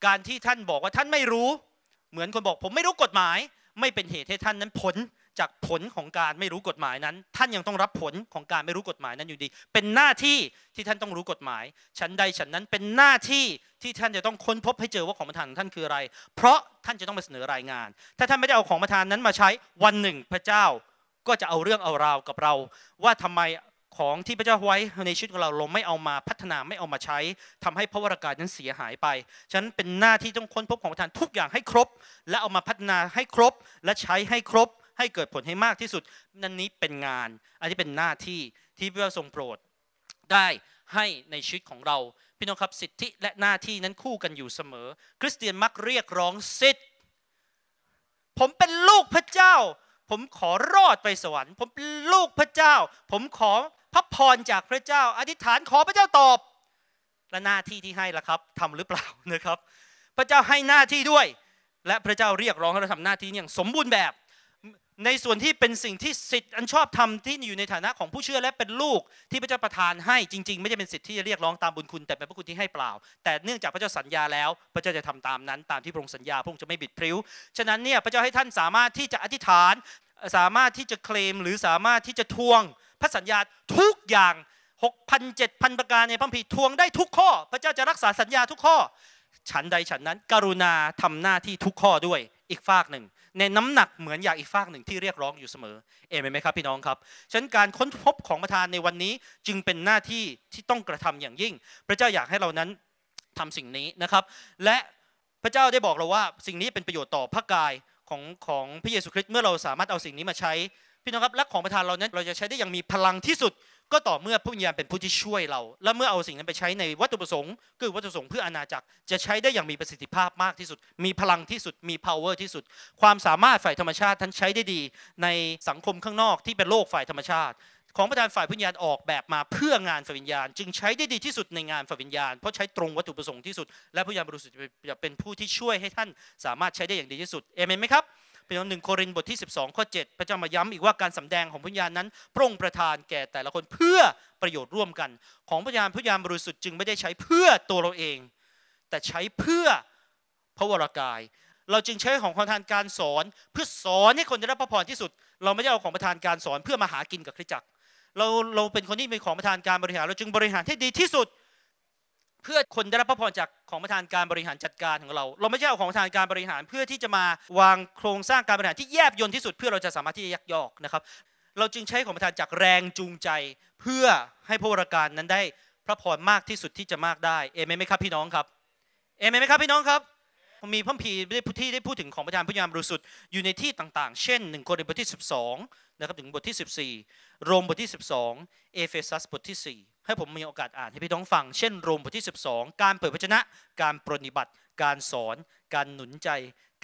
การที่ท่านบอกว่าท่านไม่รู้เหมือนคนบอกผมไม่รู้กฎหมายไม่เป็นเหตุให้ท่านนั้นพ้นจากผลของการไม่รู้กฎหมายนั้นท่านยังต้องรับผลของการไม่รู้กฎหมายนั้นอยู่ดีเป็นหน้าที่ที่ท่านต้องรู้กฎหมายฉันใดฉันนั้นเป็นหน้าที่ที่ท่านจะต้องค้นพบให้เจอว่าของประทานของท่านคืออะไรเพราะท่านจะต้องไปเสนอรายงานถ้าท่านไม่ได้เอาของประทานนั้นมาใช้วันหนึ่งพระเจ้าก็จะเอาเรื่องเอาราวกับเราว่าทำไมของที่พระเจ้าไว้ในชีวิตของเราเราไม่เอามาพัฒนาไม่เอามาใช้ทำให้พระวรกายนั้นเสียหายไปฉะนั้นเป็นหน้าที่ต้องค้นพบของประทานทุกอย่างให้ครบและเอามาพัฒนาให้ครบและใช้ให้ครบให้เกิดผลให้มากที่สุดนั่นนี้เป็นงานอันนี้เป็นหน้าที่ที่พระเจ้าทรงโปรดได้ให้ในชีวิตของเราพี่น้องครับสิทธิและหน้าที่นั้นคู่กันอยู่เสมอคริสเตียนมักเรียกร้องสิทธิผมเป็นลูกพระเจ้าผมขอรอดไปสวรรค์ผมเป็นลูกพระเจ้าผมขอพระพรจากพระเจ้าอธิษฐานขอพระเจ้าตอบและหน้าที่ที่ให้ล่ะครับทำหรือเปล่านะครับพระเจ้าให้หน้าที่ด้วยและพระเจ้าเรียกร้องให้เราทำหน้าที่อย่างสมบูรณ์แบบในส่วนที่เป็นสิ่งที่สิทธิ์อันชอบธรรมที่อยู่ในฐานะของผู้เชื่อและเป็นลูกที่พระเจ้าประทานให้จริงๆไม่ได้เป็นสิทธิ์ที่จะเรียกร้องตามบุญคุณแต่เป็นพระคุณที่ให้เปล่าแต่เนื่องจากพระเจ้าสัญญาแล้วพระเจ้าจะทำตามนั้นตามที่พระองค์สัญญาพระองค์จะไม่บิดพริ้วฉะนั้นเนี่ยพระเจ้าให้ท่านสามารถที่จะอธิษฐานสามารถที่จะเคลมหรือสามารถที่จะทวงพระสัญญาทุกอย่าง 6,000-7,000 ประการในพระคัมภีร์ทวงได้ทุกข้อพระเจ้าจะรักษาสัญญาทุกข้อฉันใดฉันนั้นกรุณาทำหน้าที่ทุกข้อด้วยอีกฝากหนึ่งในน้ำหนักเหมือนอย่างอีกฝากหนึ่งที่เรียกร้องอยู่เสมอเอเมนไหมครับพี่น้องครับฉะนั้นการค้นพบของประทานในวันนี้จึงเป็นหน้าที่ที่ต้องกระทำอย่างยิ่งพระเจ้าอยากให้เรานั้นทำสิ่งนี้นะครับและพระเจ้าได้บอกเราว่าสิ่งนี้เป็นประโยชน์ต่อพระกายของพระเยซูคริสต์เมื่อเราสามารถเอาสิ่งนี้มาใช้พี่น้องครับและของประทานเรานั้นเราจะใช้ได้อย่างมีพลังที่สุดก็ต่อเมื่อพระวิญญาณเป็นผู้ที่ช่วยเราและเมื่อเอาสิ่งนั้นไปใช้ในวัตถุประสงค์คือวัตถุประสงค์เพื่ออาณาจักรจะใช้ได้อย่างมีประสิทธิภาพมากที่สุดมีพลังที่สุดมี power ที่สุดความสามารถฝ่ายธรรมชาติท่านใช้ได้ดีในสังคมข้างนอกที่เป็นโลกฝ่ายธรรมชาติของประทานฝ่ายวิญญาณออกแบบมาเพื่องานฝ่ายวิญญาณจึงใช้ได้ดีที่สุดในงานฝ่ายวิญญาณเพราะใช้ตรงวัตถุประสงค์ที่สุดและพระวิญญาณบริสุทธิ์จะเป็นผู้ที่ช่วยให้ท่านสามารถใช้ได้อย่างดีที่สุดเอเมนไหมครับเป็นหนึ่งโครินธ์บทที่12ข้อ7พระเจ้ามาย้ำอีกว่าการสำแดงของพระวิญญาณนั้นพระองค์ประทานแก่แต่ละคนเพื่อประโยชน์ร่วมกันของพระวิญญาณบริสุทธิ์จึงไม่ได้ใช้เพื่อตัวเราเองแต่ใช้เพื่อพระวรกายเราจึงใช้ของประทานการสอนเพื่อสอนให้คนได้รับพระพรที่สุดเราไม่ได้เอาของประทานการสอนเพื่อมาหากินกับคริสตจักรเราเป็นคนที่มีของประทานการบริหารเราจึงบริหารให้ดีที่สุดเพื่อคนได้รับพระพรจากของประทานการบริหารจัดการของเราเราไม่ใช่เอาของประทานการบริหารเพื่อที่จะมาวางโครงสร้างการบริหารที่แยบยลที่สุดเพื่อเราจะสามารถที่จะยักยอกนะครับเราจึงใช้ของประทานจากแรงจูงใจเพื่อให้พระวรกายนั้นได้พระพรมากที่สุดที่จะมากได้เอเมนไหมครับพี่น้องครับเอเมนไหมครับพี่น้องครับมีพระคัมภีร์ที่ได้พูดถึงของประทานพระวิญญาณบริสุทธิ์อยู่ในที่ต่างๆเช่น1โครินธ์บทที่12นะครับถึงบทที่14โรมบทที่12เอเฟซัสบทที่4ให้ผมมีโอกาสอ่านให้พี่น้องฟังเช่นโรมบทที่12การเปิดพระวจนะการปรนนิบัติการสอนการหนุนใจ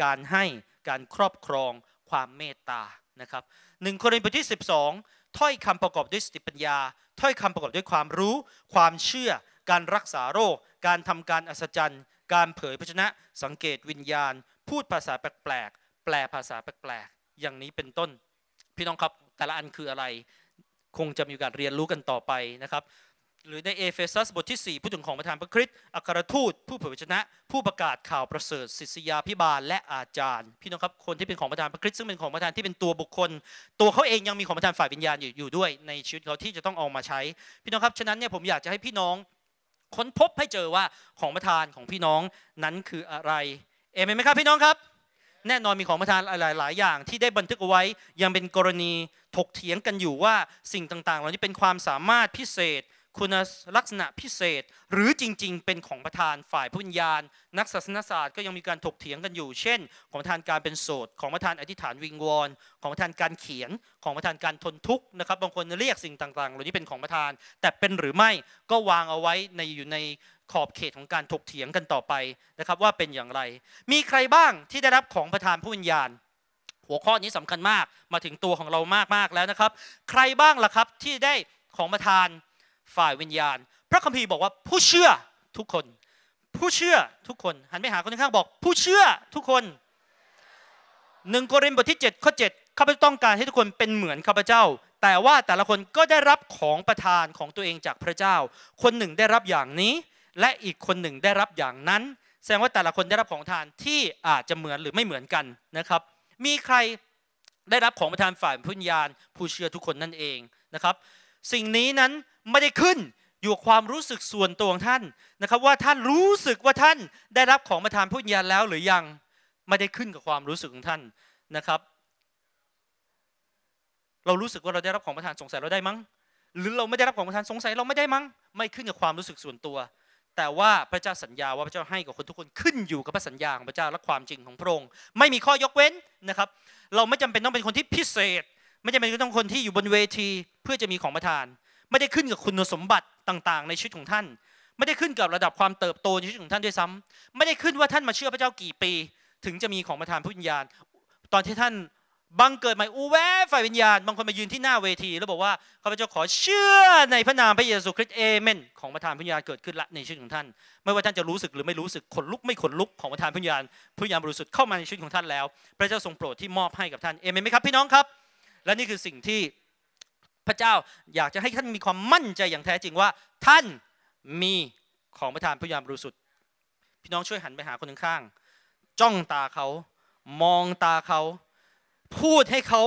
การให้การครอบครองความเมตตานะครับ1โครินธ์บทที่12ถ้อยคำประกอบด้วยสติปัญญาถ้อยคำประกอบด้วยความรู้ความเชื่อการรักษาโรคการทำการอัศจรรย์การเผยพระวจนะสังเกตวิญญาณพูดภาษาแปลกๆ แปลภาษาแปลกๆอย่างนี้เป็นต้นพี่น้องครับแต่ละอันคืออะไรคงจะมีการเรียนรู้กันต่อไปนะครับหรือในเอเฟซัสบทที่4พูดถึงของประธานพระคริสต์อัครทูตผู้เผยพระวจนะผู้ประกาศข่าวประเสริฐศิษยาภิบาลและอาจารย์พี่น้องครับคนที่เป็นของประธานพระคริสต์ซึ่งเป็นของประธานที่เป็นตัวบุคคลตัวเขาเองยังมีของประธานฝ่ายวิญญาณอยู่ด้วยในชีวิตเขาที่จะต้องเอามาใช้พี่น้องครับฉะนั้นเนี่ยผมอยากจะให้พี่น้องค้นพบให้เจอว่าของประธานของพี่น้องนั้นคืออะไรเอเมนไหมครับพี่น้องครับแน่นอนมีของประธานหลายๆอย่างที่ได้บันทึกเอาไว้ยังเป็นกรณีถกเถียงกันอยู่ว่าสิ่งต่างๆเหล่านี้เป็นความสามารถพิเศษคุณลักษณะพิเศษหรือจริงๆเป็นของประธานฝ่ายพระวิญญาณนักศาสนศาสตร์ก็ยังมีการถกเถียงกันอยู่เช่นของประธานการเป็นโสดของประธานอธิษฐานวิงวอนของประธานการเขียนของประธานการทนทุกข์นะครับบางคนเรียกสิ่งต่างๆเหล่านี้เป็นของประธานแต่เป็นหรือไม่ก็วางเอาไว้ในอยู่ในขอบเขตของการถกเถียงกันต่อไปนะครับว่าเป็นอย่างไรมีใครบ้างที่ได้รับของประธานพระวิญญาณหัวข้อนี้สำคัญมากมาถึงตัวของเรามากๆแล้วนะครับใครบ้างล่ะครับที่ได้ของประธานฝ่ายวิญญาณพระคัมภีร์บอกว่าผู้เชื่อทุกคนผู้เชื่อทุกคนหันไปหาคนข้างๆบอกผู้เชื่อทุกคน1 โครินธ์บทที่7ข้อ7ข้าพเจ้าต้องการให้ทุกคนเป็นเหมือนข้าพเจ้าแต่ว่าแต่ละคนก็ได้รับของประทานของตัวเองจากพระเจ้าคนหนึ่งได้รับอย่างนี้และอีกคนหนึ่งได้รับอย่างนั้นแสดงว่าแต่ละคนได้รับของทานที่อาจจะเหมือนหรือไม่เหมือนกันนะครับมีใครได้รับของประทานฝ่ายวิญญาณผู้เชื่อทุกคนนั่นเองนะครับสิ่งนี้นั้นไม่ได้ขึ้นอยู่ความรู้สึกส่วนตัวของท่านนะครับว่าท่านรู้สึกว่าท่านได้รับของประทานพระวิญญาณแล้วหรือยังไม่ได้ขึ้นกับความรู้สึกของท่านนะครับเรารู้สึกว่าเราได้รับของประทานสงสัยเราได้มั้งหรือเราไม่ได้รับของประทานสงสัยเราไม่ได้มั้งไม่ขึ้นกับความรู้สึกส่วนตัวแต่ว่าพระเจ้าสัญญาว่าพระเจ้าให้กับคนทุกคนขึ้นอยู่กับพระสัญญาของพระเจ้าและความจริงของพระองค์ไม่มีข้อยกเว้นนะครับเราไม่จำเป็นต้องเป็นคนที่พิเศษไม่จำเป็นต้องคนที่อยู่บนเวทีเพื่อจะมีของประทานไม่ได้ขึ้นกับคุณสมบัติต่างๆในชีวิตของท่านไม่ได้ขึ้นกับระดับความเติบโตในชีวิตของท่านด้วยซ้ำไม่ได้ขึ้นว่าท่านมาเชื่อพระเจ้ากี่ปีถึงจะมีของประทานพระวิญญาณตอนที่ท่านบังเกิดใหม่อูแวะฝ่ายวิญญาณบางคนมายืนที่หน้าเวทีแล้วบอกว่าข้าพเจ้าขอเชื่อในพระนามพระเยซูคริสต์เอเมนของประทานพระวิญญาณเกิดขึ้นละในชีวิตของท่านไม่ว่าท่านจะรู้สึกหรือไม่รู้สึกขนลุกไม่ขนลุกของประทานพระวิญญาณพระวิญญาณบริสุทธิ์เข้ามาในชีวิตของท่านแล้วพระเจ้าทรงโปรดที่มอบให้กับท่านเอเมนไหมครับพี่น้องครับและนี่คือสิ่งที่พระเจ้าอยากจะให้ท่านมีความมั่นใจอย่างแท้จริงว่าท่านมีของประทานพระวิญญาณบริสุทธิ์พี่น้องช่วยหันไปหาคนข้างๆจ้องตาเขามองตาเขาพูดให้เขา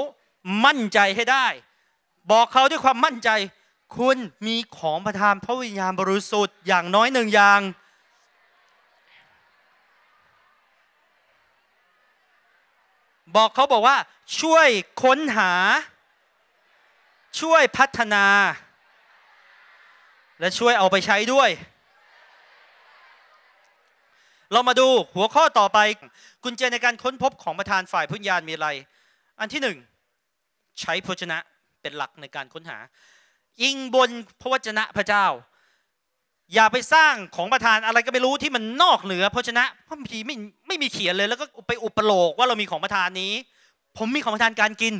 มั่นใจให้ได้บอกเขาด้วยความมั่นใจคุณมีของประทานพระวิญญาณบริสุทธิ์อย่างน้อยหนึ่งอย่างบอกเขาบอกว่าช่วยค้นหาช่วยพัฒนาและช่วยเอาไปใช้ด้วยเรามาดูหัวข้อต่อไปกุญแจในการค้นพบของประธานฝ่ายพระวิญญาณมีอะไรอันที่1ใช้พระวจนะเป็นหลักในการค้นหาอิงบนพระวจนะพระเจ้าอย่าไปสร้างของประธานอะไรก็ไม่รู้ที่มันนอกเหนือพระวจนะพระคัมภีร์ไม่มีเขียนเลยแล้วก็ไปอุปโลกว่าเรามีของประธานนี้ผมมีของประธานการกิน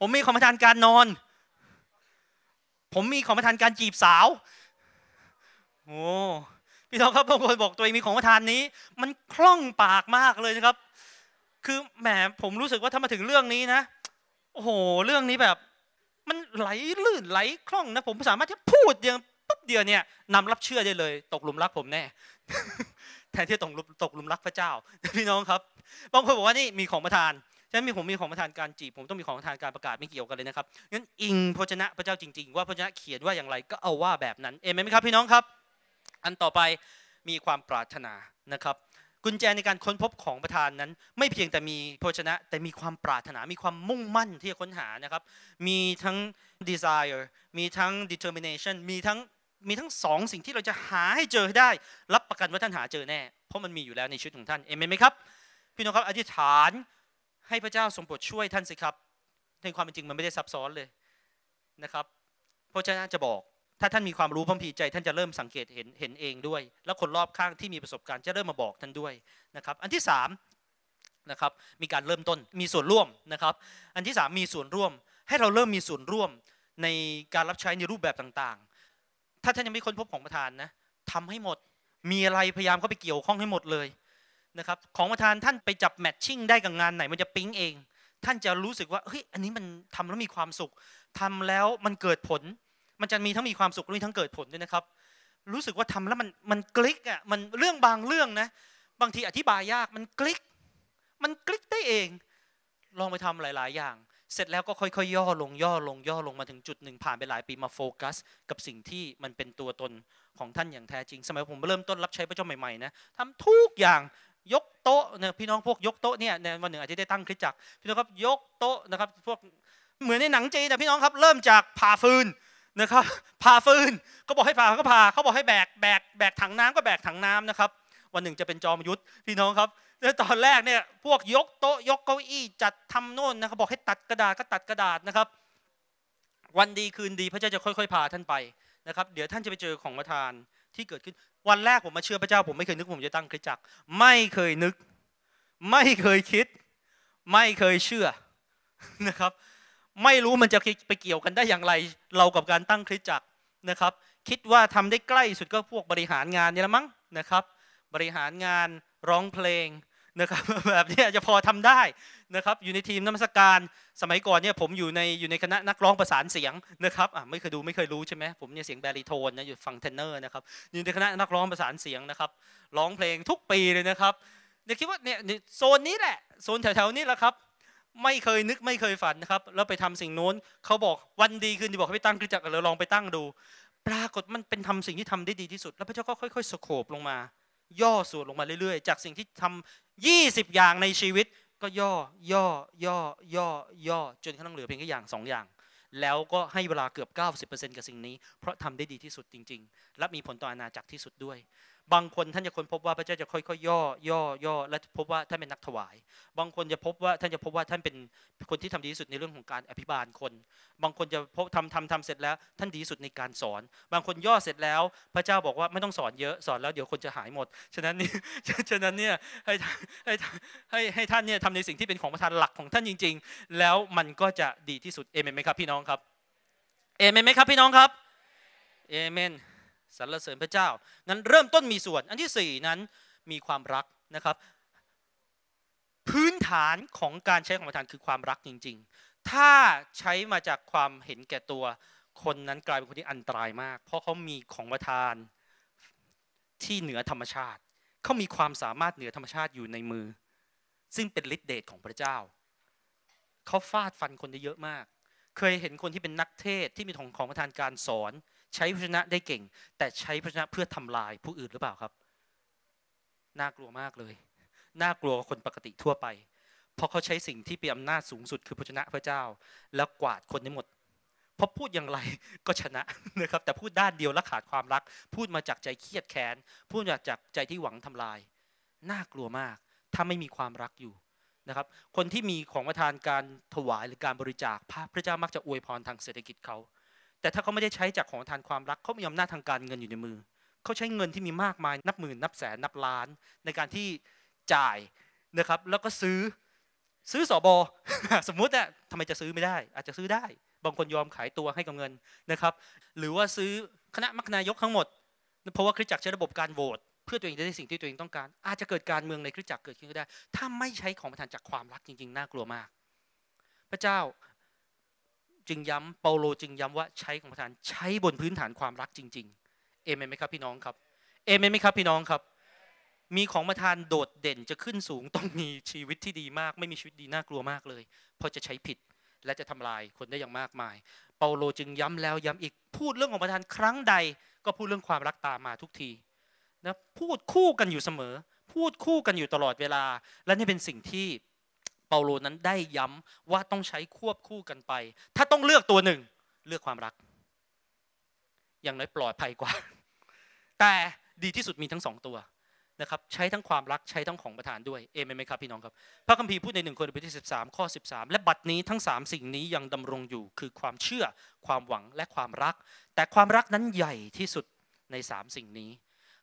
ผมมีของประทานการนอนผมมีของประทานการจีบสาวโอ้พี่น้องครับบางคนบอกตัวเองมีของประทานนี้มันคล่องปากมากเลยนะครับคือแหมผมรู้สึกว่าถ้ามาถึงเรื่องนี้นะโอ้โหเรื่องนี้แบบมันไหลลื่นไหลคล่องนะผมสามารถที่พูดอย่างปุ๊บเดียวเนี่ยนำรับเชื่อได้เลยตกหลุมรักผมแน่แทนที่จะตกหลุมรักพระเจ้าพี่น้องครับบางคนบอกว่านี่มีของประทานฉะนั้นผมมีของประทานการจีบผมต้องมีของประทานการประกาศไม่เกี่ยวกันเลยนะครับงั้นอิงพระวจนะพระเจ้าจริงๆว่าพระวจนะเขียนว่าอย่างไรก็เอาว่าแบบนั้นเอเมนไหมครับพี่น้องครับอันต่อไปมีความปรารถนานะครับกุญแจในการค้นพบของประทานนั้นไม่เพียงแต่มีพระวจนะแต่มีความปรารถนามีความมุ่งมั่นที่จะค้นหานะครับมีทั้ง desire มีทั้ง determination มีทั้ง2 สิ่งที่เราจะหาให้เจอได้รับประกันว่าท่านหาเจอแน่เพราะมันมีอยู่แล้วในชีวิตของท่านเอเมนไหมครับพี่น้องครับอธิษฐานให้พระเจ้าทรงโปรดช่วยท่านสิครับในความเป็นจริงมันไม่ได้ซับซ้อนเลยนะครับพระเจ้าจะบอกถ้าท่านมีความรู้พระคัมภีร์ใจท่านจะเริ่มสังเกตเห็นเองด้วยและคนรอบข้างที่มีประสบการณ์จะเริ่มมาบอกท่านด้วยนะครับอันที่3นะครับมีการเริ่มต้นมีส่วนร่วมนะครับอันที่3มีส่วนร่วมให้เราเริ่มมีส่วนร่วมในการรับใช้ในรูปแบบต่างๆถ้าท่านยังไม่ค้นพบของประทานนะทำให้หมดมีอะไรพยายามเข้าไปเกี่ยวข้องให้หมดเลย นะครับของประธานท่านไปจับแมทชิ่งได้กับงานไหนมันจะปิ๊งเองท่านจะรู้สึกว่าเฮ้ยอันนี้มันทำแล้วมีความสุขทำแล้วมันเกิดผลมันจะมีทั้งมีความสุขและมีทั้งเกิดผลด้วยนะครับรู้สึกว่าทำแล้วมันคลิกอ่ะมันเรื่องบางเรื่องนะบางทีอธิบายยากมันคลิกได้เองลองไปทำหลายๆอย่างเสร็จแล้วก็ค่อยๆย่อลงมาถึงจุดหนึ่งผ่านไปหลายปีมาโฟกัสกับสิ่งที่มันเป็นตัวตนของท่านอย่างแท้จริงสมัยผมเริ่มต้นรับใช้พระเจ้าใหม่ๆนะทำทุกอย่างยกโต๊ะเนี่ยพี่น้องพวกยกโต๊ะเนี่ยวันหนึ่งอาจจะได้ตั้งคริสตจักรพี่น้องครับยกโต๊ะนะครับพวกเหมือนในหนังจีนนะพี่น้องครับเริ่มจากผ่าฟืนนะครับผ่าฟืนเขาบอกให้ผ่าก็ผ่าเขาบอกให้แบกถังน้ำก็แบกถังน้ำนะครับวันหนึ่งจะเป็นจอมยุทธพี่น้องครับตอนแรกเนี่ยพวกยกโต๊ะยกเก้าอี้จัดทำโน่นนะครับบอกให้ตัดกระดาษก็ตัดกระดาษนะครับวันดีคืนดีพระเจ้าจะค่อยๆพาท่านไปนะครับเดี๋ยวท่านจะไปเจอของประทานที่เกิดขึ้นวันแรกผมมาเชื่อพระเจ้าผมไม่เคยนึกผมจะตั้งคริสตจักรไม่เคยนึกไม่เคยคิดไม่เคยเชื่อนะครับไม่รู้มันจะไปเกี่ยวกันได้อย่างไรเรากับการตั้งคริสตจักรนะครับคิดว่าทำได้ใกล้สุดก็พวกบริหารงานนี่ละมั้งนะครับบริหารงานร้องเพลงนะครับแบบนี้จะพอทำได้นะครับอยู่ในทีมนมัสการสมัยก่อนเนี่ยผมอยู่ในคณะนักร้องประสานเสียงนะครับไม่เคยรู้ใช่ไหมผมเนี่ยเสียงแบริโทนนะอยู่ฝั่งเทนเนอร์นะครับอยู่ในคณะนักร้องประสานเสียงนะครับร้องเพลงทุกปีเลยนะครับเนี่ยคิดว่าเนี่ยโซนนี้แหละโซนแถวๆนี้แหละครับไม่เคยนึกไม่เคยฝันนะครับแล้วไปทำสิ่งโน้นเขาบอกวันดีคืนดีบอกให้ไปตั้งคริสตจักรเลยลองไปตั้งดูปรากฏมันเป็นทำสิ่งที่ทำได้ดีที่สุดแล้วพระเจ้าก็ค่อยๆสโคปลงมาย่อส่วนลงมาเรื่อยๆจากสิ่งที่ทำ20อย่างในชีวิตก็ย่อจนกระทั่งเหลือเพียงแค่อย่าง2อย่างแล้วก็ให้เวลาเกือบ 90% กับสิ่งนี้เพราะทำได้ดีที่สุดจริงๆและมีผลต่ออาณาจักรที่สุดด้วยบางคนท่านจะค้นพบว่าพระเจ้าจะค่อยๆย่อและพบว่าท่านเป็นนักถวายบางคนจะพบว่าท่านเป็นคนที่ทำดีที่สุดในเรื่องของการอภิบาลคนบางคนจะพบทำเสร็จแล้วท่านดีที่สุดในการสอนบางคนย่อเสร็จแล้วพระเจ้าบอกว่าไม่ต้องสอนเยอะสอนแล้วเดี๋ยวคนจะหายหมดฉะนั้นเนี่ยให้ท่านเนี่ยทำในสิ่งที่เป็นของประทานหลักของท่านจริงๆแล้วมันก็จะดีที่สุดเอเมนไหมครับพี่น้องครับเอเมนไหมครับพี่น้องครับเอเมนสรรเสริญพระเจ้างั้นเริ่มต้นมีส่วนอันที่ 4นั้นมีความรักนะครับพื้นฐานของการใช้ของประทานคือความรักจริงๆถ้าใช้มาจากความเห็นแก่ตัวคนนั้นกลายเป็นคนที่อันตรายมากเพราะเขามีของประทานที่เหนือธรรมชาติเขามีความสามารถเหนือธรรมชาติอยู่ในมือซึ่งเป็นฤทธิ์เดชของพระเจ้าเขาฟาดฟันคนได้เยอะมากเคยเห็นคนที่เป็นนักเทศที่มีของประทานการสอนใช้พระชนะได้เก่งแต่ใช้พระชนะเพื่อทำลายผู้อื่นหรือเปล่าครับน่ากลัวมากเลยน่ากลัวกว่าคนปกติทั่วไปเพราะเขาใช้สิ่งที่เป็นอำนาจสูงสุดคือพระชนะพระเจ้าแล้วกวาดคนได้หมดเพราะพูดอย่างไรก็ชนะนะครับแต่พูดด้านเดียวและขาดความรักพูดมาจากใจเครียดแค้นพูดมาจากใจที่หวังทำลายน่ากลัวมากถ้าไม่มีความรักอยู่นะครับคนที่มีของประทานการถวายหรือการบริจาคพระเจ้ามักจะอวยพรทางเศรษฐกิจเขาแต่ถ้าเขาไม่ได้ใช้จากของทานความรักเขามีอำนาจทางการเงินอยู่ในมือเขาใช้เงินที่มีมากมายนับหมื่นนับแสนนับล้านในการที่จ่ายนะครับแล้วก็ซื้อสบสมมุติเนี่ยทำไมจะซื้อไม่ได้อาจจะซื้อได้บางคนยอมขายตัวให้กับเงินนะครับหรือว่าซื้อคณะมัคนายกทั้งหมดเพราะว่าคริสตจักรใช้ระบบการโหวตเพื่อตัวเองจะได้สิ่งที่ตัวเองต้องการอาจจะเกิดการเมืองในคริสตจักรเกิดขึ้นก็ได้ถ้าไม่ใช้ของประทานจากความรักจริงๆน่ากลัวมากพระเจ้าจึงย้ำเปาโลจึงย้ำว่าใช้ของประทานใช้บนพื้นฐานความรักจริงๆเอเมนไหมครับพี่น้องครับเอเมนไหมครับพี่น้องครับมีของประทานโดดเด่นจะขึ้นสูงต้องมีชีวิตที่ดีมากไม่มีชีวิตดีน่ากลัวมากเลยเพราะจะใช้ผิดและจะทำลายคนได้อย่างมากมายเปาโลจึงย้ำแล้วย้ำอีกพูดเรื่องของประทานครั้งใดก็พูดเรื่องความรักตามมาทุกทีนะพูดคู่กันอยู่เสมอพูดคู่กันอยู่ตลอดเวลาและนี่เป็นสิ่งที่เปาโลนั้นได้ย้ำว่าต้องใช้ควบคู่กันไปถ้าต้องเลือกตัวหนึ่งเลือกความรักอย่างน้อยปลอดภัยกว่าแต่ดีที่สุดมีทั้งสองตัวนะครับใช้ทั้งความรักใช้ทั้งของประทานด้วยเอเมนไหมครับพี่น้องครับพระคัมภีร์พูดใน1 โครินธ์บทที่ 13 ข้อ 13และบัดนี้ทั้ง3สิ่งนี้ยังดำรงอยู่คือความเชื่อความหวังและความรักแต่ความรักนั้นใหญ่ที่สุดใน3สิ่งนี้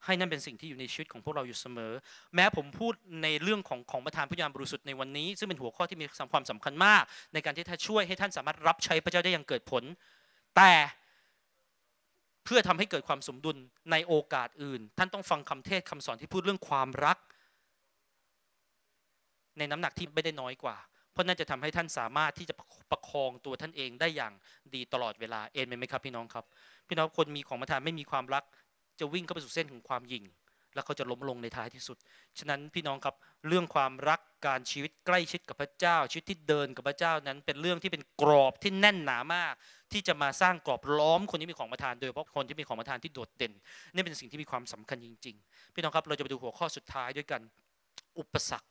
ให้นั่นเป็นสิ่งที่อยู่ในชีวิตของพวกเราอยู่เสมอแม้ผมพูดในเรื่องของประทานพระญาณบริสุทธิ์ในวันนี้ซึ่งเป็นหัวข้อที่มีความสำคัญมากในการที่จะช่วยให้ท่านสามารถรับใช้พระเจ้าได้อย่างเกิดผลแต่เพื่อทำให้เกิดความสมดุลในโอกาสอื่นท่านต้องฟังคำเทศคำสอนที่พูดเรื่องความรัก ในน้ำหนักที่ไม่ได้น้อยกว่าเพราะนั่นจะทำให้ท่านสามารถที่จะประคองตัวท่านเองได้อย่างดีตลอดเวลาเอเมนไหมครับพี่น้องครับพี่น้องคนมีของประทานไม่มีความรักจะวิ่งเข้าไปสู่เส้นของความหยิ่งแล้วเขาจะล้มลงในท้ายที่สุดฉะนั้นพี่น้องครับเรื่องความรักการชีวิตใกล้ชิดกับพระเจ้าชีวิตที่เดินกับพระเจ้านั้นเป็นเรื่องที่เป็นกรอบที่แน่นหนามากที่จะมาสร้างกรอบล้อมคนที่มีของประทานโดยเฉพาะคนที่มีของประทานที่โดดเด่นนี่เป็นสิ่งที่มีความสำคัญจริงๆพี่น้องครับเราจะไปดูหัวข้อสุดท้ายด้วยกันอุปสรร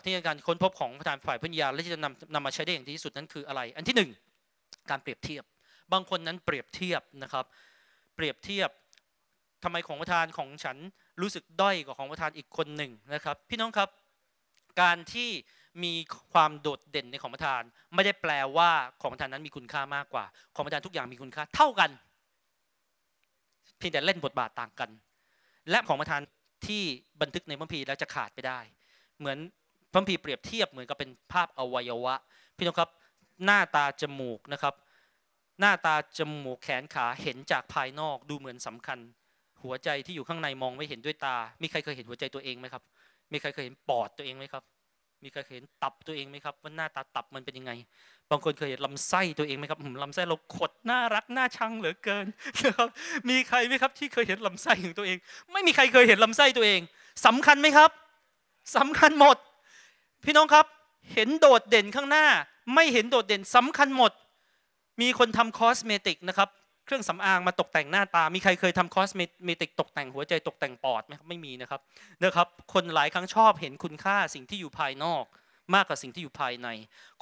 คที่การค้นพบของประทานฝ่ายปัญญาและที่จะนำมาใช้ได้อย่างดีที่สุดนั้นคืออะไรอันที่1การเปรียบเทียบบางคนนั้นเปรียบเทียบนะครับเปรียบเทียบทำไมของประทานของฉันรู้สึกด้อยกว่าของประทานอีกคนหนึ่งนะครับพี่น้องครับการที่มีความโดดเด่นในของประทานไม่ได้แปลว่าของประทานนั้นมีคุณค่ามากกว่าของประทานทุกอย่างมีคุณค่าเท่ากันเพียงแต่เล่นบทบาทต่างกันและของประทานที่บันทึกในพระคัมภีร์แล้วจะขาดไปได้เหมือนพระคัมภีร์เปรียบเทียบเหมือนกับเป็นภาพอวัยวะพี่น้องครับหน้าตาจมูกนะครับหน้าตาจมูกแขนขาเห็นจากภายนอกดูเหมือนสำคัญหัวใจที่อยู่ข้างในมองไม่เห็นด้วยตามีใครเคยเห็นหัวใจตัวเองไหมครับมีใครเคยเห็นปอดตัวเองไหมครับมีใครเคยเห็นตับตัวเองไหมครับว่าหน้าตาตับมันเป็นยังไงบางคนเคยเห็นลำไส้ตัวเองไหมครับลำไส้เราขดน่ารักน่าชังเหลือเกินนะครับมีใครไหมครับที่เคยเห็นลำไส้ของตัวเองไม่มีใครเคยเห็นลำไส้ตัวเองสำคัญไหมครับสำคัญหมดพี่น้องครับเห็นโดดเด่นข้างหน้าไม่เห็นโดดเด่นสำคัญหมดมีคนทำคอสเมติกนะครับเครื่องสำอางมาตกแต่งหน้าตามีใครเคยทำคอสเมติกตกแต่งหัวใจตกแต่งปอดไหมครับไม่มีนะครับนะครับคนหลายครั้งชอบเห็นคุณค่าสิ่งที่อยู่ภายนอกมากกว่าสิ่งที่อยู่ภายใน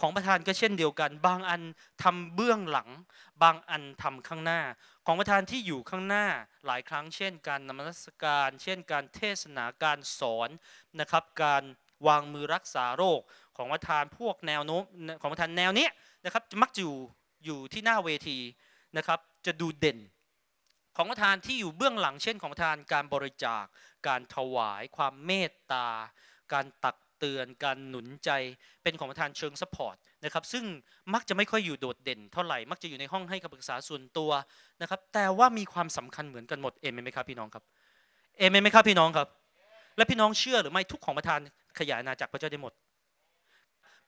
ของประทานก็เช่นเดียวกันบางอันทำเบื้องหลังบางอันทำข้างหน้าของประทานที่อยู่ข้างหน้าหลายครั้งเช่นการนมัสการเช่นการเทศนาการสอนนะครับการวางมือรักษาโรคของประทานพวกแนวโน้มของประทานแนวนี้นะครับมักอยู่ที่หน้าเวทีนะครับจะดูเด่นของประทานที่อยู่เบื้องหลังเช่นของประทานการบริจาคการถวายความเมตตาการตักเตือนการหนุนใจเป็นของประทานเชิงซัพพอร์ตนะครับซึ่งมักจะไม่ค่อยอยู่โดดเด่นเท่าไหร่มักจะอยู่ในห้องให้คำปรึกษาส่วนตัวนะครับแต่ว่ามีความสำคัญเหมือนกันหมดเอเมนไหมครับพี่น้องครับเอเมนไหมครับพี่น้องครับและพี่น้องเชื่อหรือไม่ทุกของประทานขยายอาณาจักรพระเจ้าได้หมด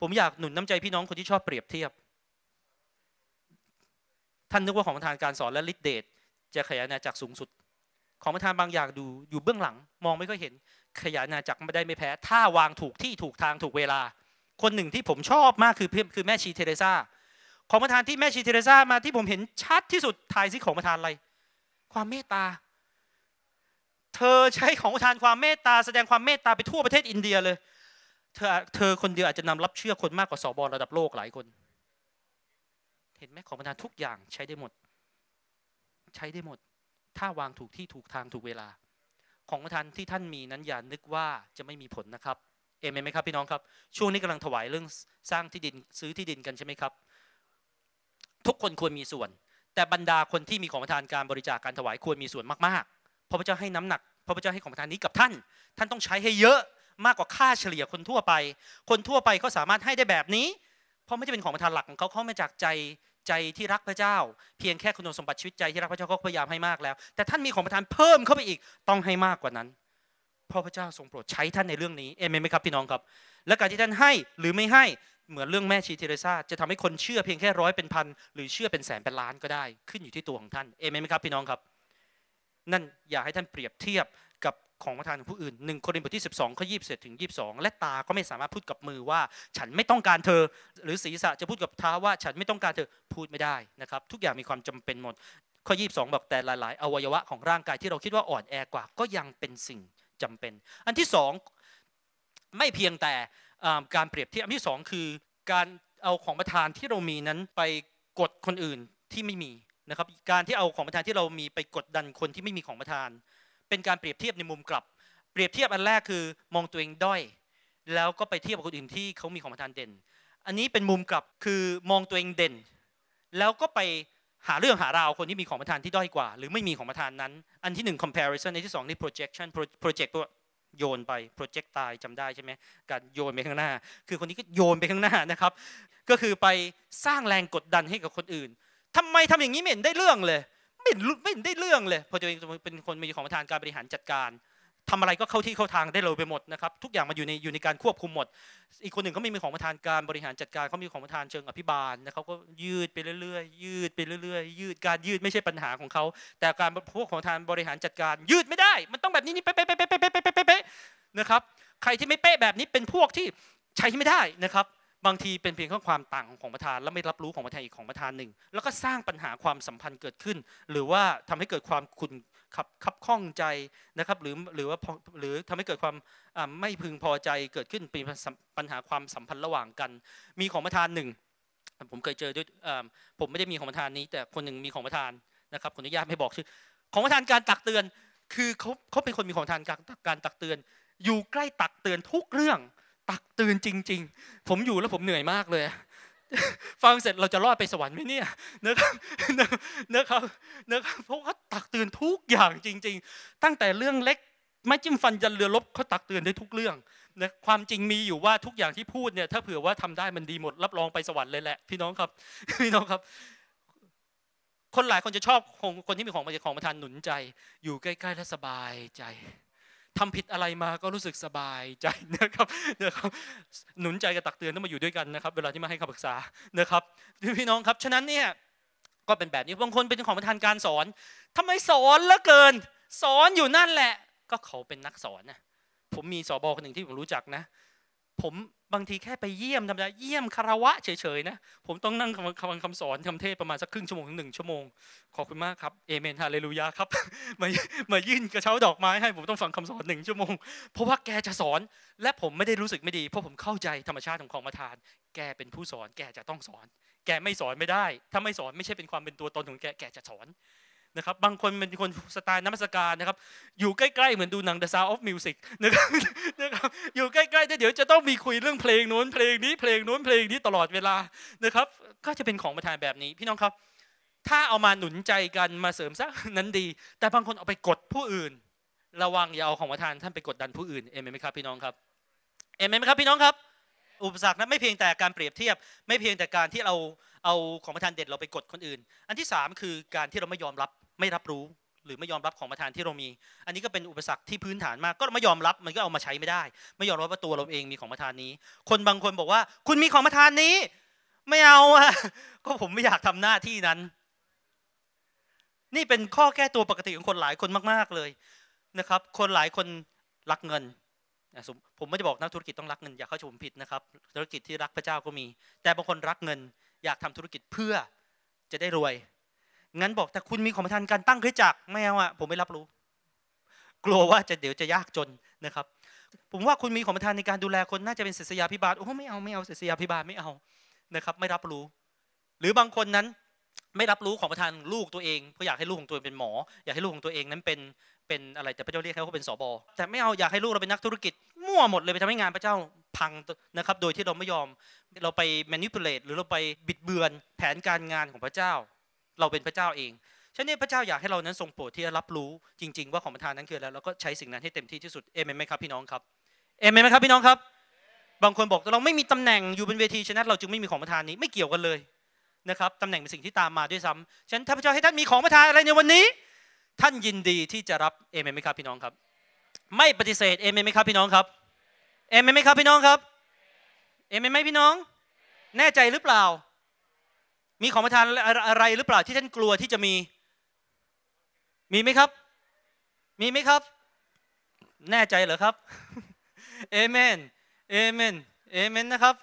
ผมอยากหนุนน้ำใจพี่น้องคนที่ชอบเปรียบเทียบท่านนึกว่าของประทานการสอนและฤทธิ์เดชจะขยายอาณาจักรสูงสุดของประทานบางอย่างดูอยู่เบื้องหลังมองไม่ค่อยเห็นขยายอาณาจักรไม่ได้ไม่แพ้ถ้าวางถูกที่ถูกทางถูกเวลาคนหนึ่งที่ผมชอบมากคือแม่ชีเทเรซาของประทานที่แม่ชีเทเรซามาที่ผมเห็นชัดที่สุดทายซิของประทานอะไรความเมตตาเธอใช้ของประทานความเมตตาแสดงความเมตตาไปทั่วประเทศอินเดียเลยเธอคนเดียวอาจจะนำรับเชื่อคนมากกว่าสบระดับโลกหลายคนเห็นไหมของประทานทุกอย่างใช้ได้หมดถ้าวางถูกที่ถูกทางถูกเวลาของประทานที่ท่านมีนั้นอย่านึกว่าจะไม่มีผลนะครับเอเมนไหมครับพี่น้องครับช่วงนี้กำลังถวายเรื่องสร้างที่ดินซื้อที่ดินกันใช่ไหมครับทุกคนควรมีส่วนแต่บรรดาคนที่มีของประทานการบริจาคการถวายควรมีส่วนมากๆเพราะพระเจ้าให้น้ำหนักเพราะพระเจ้าให้ของประทานนี้กับท่านต้องใช้ให้เยอะมากกว่าค่าเฉลี่ยคนทั่วไปเขาสามารถให้ได้แบบนี้เพราะไม่ใช่เป็นของประทานหลักของเขามาจากใจที่รักพระเจ้าเพียงแค่คุณสมบัติชีวิตใจที่รักพระเจ้าก็พยายามให้มากแล้วแต่ท่านมีของประทานเพิ่มเข้าไปอีกต้องให้มากกว่านั้นเพราะพระเจ้าทรงโปรดใช้ท่านในเรื่องนี้เอเมนไหมครับพี่น้องครับและการที่ท่านให้หรือไม่ให้เหมือนเรื่องแม่ชีเทเรซาจะทำให้คนเชื่อเพียงแค่ร้อยเป็นพันหรือเชื่อเป็นแสนเป็นล้านก็ได้ขึ้นอยู่ที่ตัวของท่านเอเมนไหมครับพี่น้องครับนั่นอย่าให้ท่านเปรียบเทียบกับของประทานของผู้อื่น1 โครินธ์ 12:27-22และตาก็ไม่สามารถพูดกับมือว่าฉันไม่ต้องการเธอหรือศีรษะจะพูดกับเท้าว่าฉันไม่ต้องการเธอพูดไม่ได้นะครับทุกอย่างมีความจำเป็นหมดข้อ22บอกแต่หลายๆอวัยวะของร่างกายที่เราคิดว่าอ่อนแอกว่าก็ยังเป็นสิ่งจำเป็นอันที่2ไม่เพียงแต่การเปรียบเทียบอันที่2คือการเอาของประทานที่เรามีนั้นไปกดคนอื่นที่ไม่มีนะครับการที่เอาของประทานที่เรามีไปกดดันคนที่ไม่มีของประทานเป็นการเปรียบเทียบในมุมกลับเปรียบเทียบอันแรกคือมองตัวเองด้อยแล้วก็ไปเทียบกับคนอื่นที่เขามีของประทานเด่นอันนี้เป็นมุมกลับคือมองตัวเองเด่นแล้วก็ไปหาเรื่องหาราวคนที่มีของประทานที่ด้อยกว่าหรือไม่มีของประทานนั้นอันที่1 comparison อันที่2นี่ projection project โยนไป projectile จำได้ใช่ไหมการโยนไปข้างหน้าคือคนนี้ก็โยนไปข้างหน้านะครับก็คือไปสร้างแรงกดดันให้กับคนอื่นทำไมทำอย่างนี้ไม่เห็นได้เรื่องเลยไม่ได้เรื่องเลยพอตัวเองเป็นคนมีของประทานการบริหารจัดการ ทำอะไรก็เข้าที่เข้าทางได้เลยไปหมดนะครับทุกอย่างมันอยู่ในการควบคุมหมดอีกคนหนึ่งเขาไม่มีของประธานการบริหารจัดการเขามีของประธานเชิงอภิบาลนะเขาก็ยืดไปเรื่อยๆยืดไปเรื่อยๆยืดการยืดไม่ใช่ปัญหาของเขาแต่การพวกของประธานบริหารจัดการยืดไม่ได้มันต้องแบบนี้นี่เป๊ะๆนะครับใครที่ไม่เป๊ะแบบนี้เป็นพวกที่ใช้ไม่ได้นะครับบางทีเป็นเพียงข้อความต่างของประธานแล้วไม่รับรู้ของประธานอีกของประธานหนึ่งแล้วก็สร้างปัญหาความสัมพันธ์เกิดขึ้นหรือว่าทำให้เกิดความขุ่นขับข้องใจนะครับหรือทำให้เกิดความไม่พึงพอใจเกิดขึ้นเป็นปัญหาความสัมพันธ์ระหว่างกันมีของประธานหนึ่งผมเคยเจอด้วยผมไม่ได้มีของประธานนี้แต่คนหนึ่งมีของประธานนะครับขออนุญาตไม่บอกชื่อของประธานการตักเตือนคือเขาเป็นคนมีของประธานการตักเตือนอยู่ใกล้ตักเตือนทุกเรื่องตักเตือนจริงๆผมอยู่แล้วผมเหนื่อยมากเลยฟังเสร็จเราจะรอดไปสวรรค์ไหมเนี่ยนะครับเพราะเขาตักเตือนทุกอย่างจริงๆตั้งแต่เรื่องเล็กไม่จิ้มฟันยันเรือรบเขาตักเตือนได้ทุกเรื่องนะความจริงมีอยู่ว่าทุกอย่างที่พูดเนี่ยถ้าเผื่อว่าทำได้มันดีหมดรับรองไปสวรรค์เลยแหละพี่น้องครับคนหลายคนจะชอบคนที่มีของประทานหนุนใจอยู่ใกล้ๆและสบายใจทำผิดอะไรมาก็รู้สึกสบายใจนะครับหนุนใจกับตักเตือนต้องมาอยู่ด้วยกันนะครับเวลาที่มาให้คำปรึกษานะครับพี่น้องครับฉะนั้นเนี่ยก็เป็นแบบนี้บางคนเป็นของประธานการสอนทำไมสอนเหลือเกินสอนอยู่นั่นแหละก็เขาเป็นนักสอนนะผมมีสบคนหนึ่งที่ผมรู้จักนะผมบางทีแค่ไปเยี่ยมธรรมดาเยี่ยมคารวะเฉยๆนะผมต้องนั่งฟังคำสอนคำเทศประมาณสักครึ่งชั่วโมงถึง1 ชั่วโมงขอบคุณมากครับเอเมนฮาเลลูยาครับมายื่นกระเช้าดอกไม้ให้ผมต้องฟังคำสอน1 ชั่วโมงเพราะว่าแกจะสอนและผมไม่ได้รู้สึกไม่ดีเพราะผมเข้าใจธรรมชาติของประธานแกเป็นผู้สอนแกจะต้องสอนแกไม่สอนไม่ได้ถ้าไม่สอนไม่ใช่เป็นความเป็นตัวตนของแกแกจะสอนนะครับบางคนเป็นคนสไตล์นมัสการนะครับอยู่ใกล้ๆเหมือนดูหนัง The Sound of Music นะครับอยู่ใกล้ๆเดี๋ยวจะต้องมีคุยเรื่องเพลงโน้นเพลงนี้เพลงโน้นเพลงนี้ตลอดเวลานะครับก็จะเป็นของประทานแบบนี้พี่น้องครับถ้าเอามาหนุนใจกันมาเสริมสร้างนั้นดีแต่บางคนเอาไปกดผู้อื่นระวังอย่าเอาของประทานท่านไปกดดันผู้อื่นเอเมนไหมครับพี่น้องครับเอเมนไหมครับพี่น้องครับอุปสรรคนั้นไม่เพียงแต่การเปรียบเทียบไม่เพียงแต่การที่เอาของประทานเด็ดเราไปกดคนอื่นอันที่3คือการที่เราไม่รับรู้หรือไม่ยอมรับของประทานที่เรามีอันนี้ก็เป็นอุปสรรคที่พื้นฐานมากก็ไม่ยอมรับมันก็เอามาใช้ไม่ได้ไม่ยอมรับว่าตัวเราเองมีของประทานนี้คนบางคนบอกว่าคุณมีของประทานนี้ไม่เอาอะก็ผมไม่อยากทำหน้าที่นั้นนี่เป็นข้อแก้ตัวปกติของคนหลายคนมากๆเลยนะครับคนหลายคนรักเงินผมไม่ได้บอกนักธุรกิจต้องรักเงินอย่าเข้าใจผมผิดนะครับธุรกิจที่รักพระเจ้าก็มีแต่บางคนรักเงินอยากทำธุรกิจเพื่อจะได้รวยงั้นบอกแต่คุณมีของประทานการตั้งคริสตจักรไม่เอาอ่ะผมไม่รับรู้กลัวว่าเดี๋ยวจะยากจนนะครับผมว่าคุณมีของประทานในการดูแลคนน่าจะเป็นศิษยาภิบาลโอ้ไม่เอาศิษยาภิบาลไม่เอานะครับไม่รับรู้หรือบางคนนั้นไม่รับรู้ของประทานลูกตัวเองเพราะอยากให้ลูกของตัวเองเป็นหมออยากให้ลูกของตัวเองนั้นเป็นอะไรแต่พระเจ้าเรียกให้เขาเป็นสบแต่ไม่เอาอยากให้ลูกเราเป็นนักธุรกิจมั่วหมดเลยไปทำให้งานพระเจ้าพังนะครับโดยที่เราไม่ยอมเราไป manipulate หรือเราไปบิดเบือนแผนการงานของพระเจ้าเราเป็นพระเจ้าเองฉะนั้นพระเจ้าอยากให้เรานั้นทรงโปรดที่จะรับรู้จริงๆว่าของประทานนั้นคืออะไรแล้วก็ใช้สิ่งนั้นให้เต็มที่ที่สุดเอเมนไหมครับพี่น้องครับเอเมนไหมครับพี่น้องครับบางคนบอกเราไม่มีตำแหน่งอยู่บนเวทีฉะนั้นเราจึงไม่มีของประทานนี้ไม่เกี่ยวกันเลยนะครับตำแหน่งเป็นสิ่งที่ตามมาด้วยซ้ำฉะนั้นถ้าพระเจ้าให้ท่านมีของประทานอะไรในวันนี้ท่านยินดีที่จะรับเอเมนไหมครับพี่น้องครับไม่ปฏิเสธเอเมนไหมครับพี่น้องครับเอเมนไหมครับพี่น้องครับเอเมนไหมพี่น้องแน่ใจหรือเปล่ามีของประทานอะไรหรือเปล่าที่ท่านกลัวที่จะมีไหมครับมีไหมครับแน่ใจเหรอครับเอเมนเอเมนเอเมนนะครับ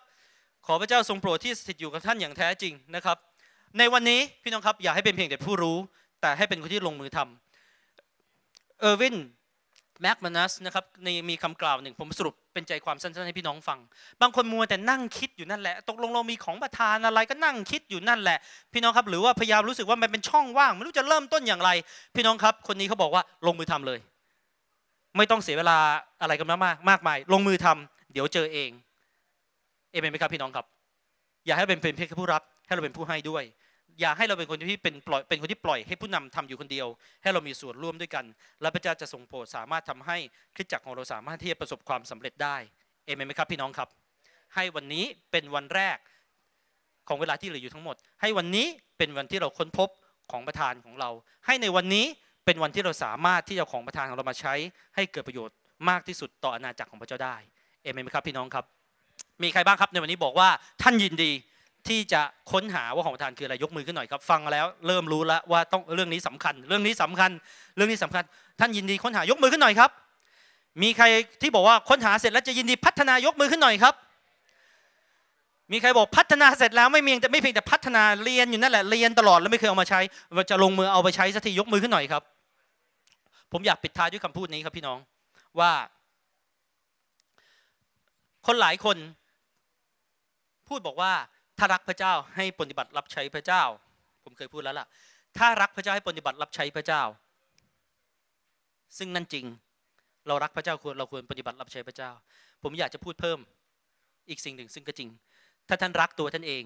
ขอพระเจ้าทรงโปรดที่สถิตอยู่กับท่านอย่างแท้จริงนะครับในวันนี้พี่น้องครับอย่าให้เป็นเพียงแต่ผู้รู้แต่ให้เป็นคนที่ลงมือทำเออร์วินแม็กมานัสนะครับในมีคำกล่าวหนึ่งผมสรุปเป็นใจความสั้นๆให้พี่น้องฟังบางคนมัวแต่นั่งคิดอยู่นั่นแหละตกลงเรามีของประทานอะไรก็นั่งคิดอยู่นั่นแหละพี่น้องครับหรือว่าพยายามรู้สึกว่ามันเป็นช่องว่างไม่รู้จะเริ่มต้นอย่างไรพี่น้องครับคนนี้เขาบอกว่าลงมือทำเลยไม่ต้องเสียเวลาอะไรกันมากมายลงมือทำเดี๋ยวเจอเองเอเมนไหมครับพี่น้องครับอย่าให้เป็นเพียงแค่ผู้รับให้เราเป็นผู้ให้ด้วยอย่าให้เราเป็นคนที่ปล่อยให้ผู้นำทำอยู่คนเดียวให้เรามีส่วนร่วมด้วยกันและพระเจ้าจะทรงโปรดสามารถทำให้คริสตจักรของเราสามารถที่จะประสบความสำเร็จได้เอเมนไหมครับพี่น้องครับให้วันนี้เป็นวันแรกของเวลาที่เหลืออยู่ทั้งหมดให้วันนี้เป็นวันที่เราค้นพบของประทานของเราให้ในวันนี้ เป็นวันที่เราสามารถที่จะของประทานของเรามาใช้ให้เกิดประโยชน์มากที่สุดต่ออาณาจักรของพระเจ้าได้เอเมนไหมครับพี่น้องครับมีใครบ้างครับในวันนี้บอกว่าท่านยินดีที่จะค้นหาว่าของประทานคืออะไรยกมือขึ้นหน่อยครับฟังแล้วเริ่มรู้แล้วว่าต้องเรื่องนี้สำคัญเรื่องนี้สำคัญเรื่องนี้สำคัญท่านยินดีค้นหายกมือขึ้นหน่อยครับมีใครที่บอกว่าค้นหาเสร็จแล้วจะยินดีพัฒนายกมือขึ้นหน่อยครับมีใครบอกพัฒนาเสร็จแล้วไม่เพียงแต่พัฒนาเรียนอยู่นั่นแหละเรียนตลอดแล้วไม่เคยเอามาใช้จะลงมือเอาไปใช้สักทียกมือขึ้นหน่อยครับผมอยากปิดท้ายด้วยคำพูดนี้ครับพี่น้องว่าคนหลายคนพูดบอกว่าถ้ารักพระเจ้าให้ปฏิบัติรับใช้พระเจ้าผมเคยพูดแล้วล่ะถ้ารักพระเจ้าให้ปฏิบัติรับใช้พระเจ้าซึ่งนั่นจริงเรารักพระเจ้าเราควรปฏิบัติรับใช้พระเจ้าผมอยากจะพูดเพิ่มอีกสิ่งหนึ่งซึ่งก็จริงถ้าท่านรักตัวท่านเอง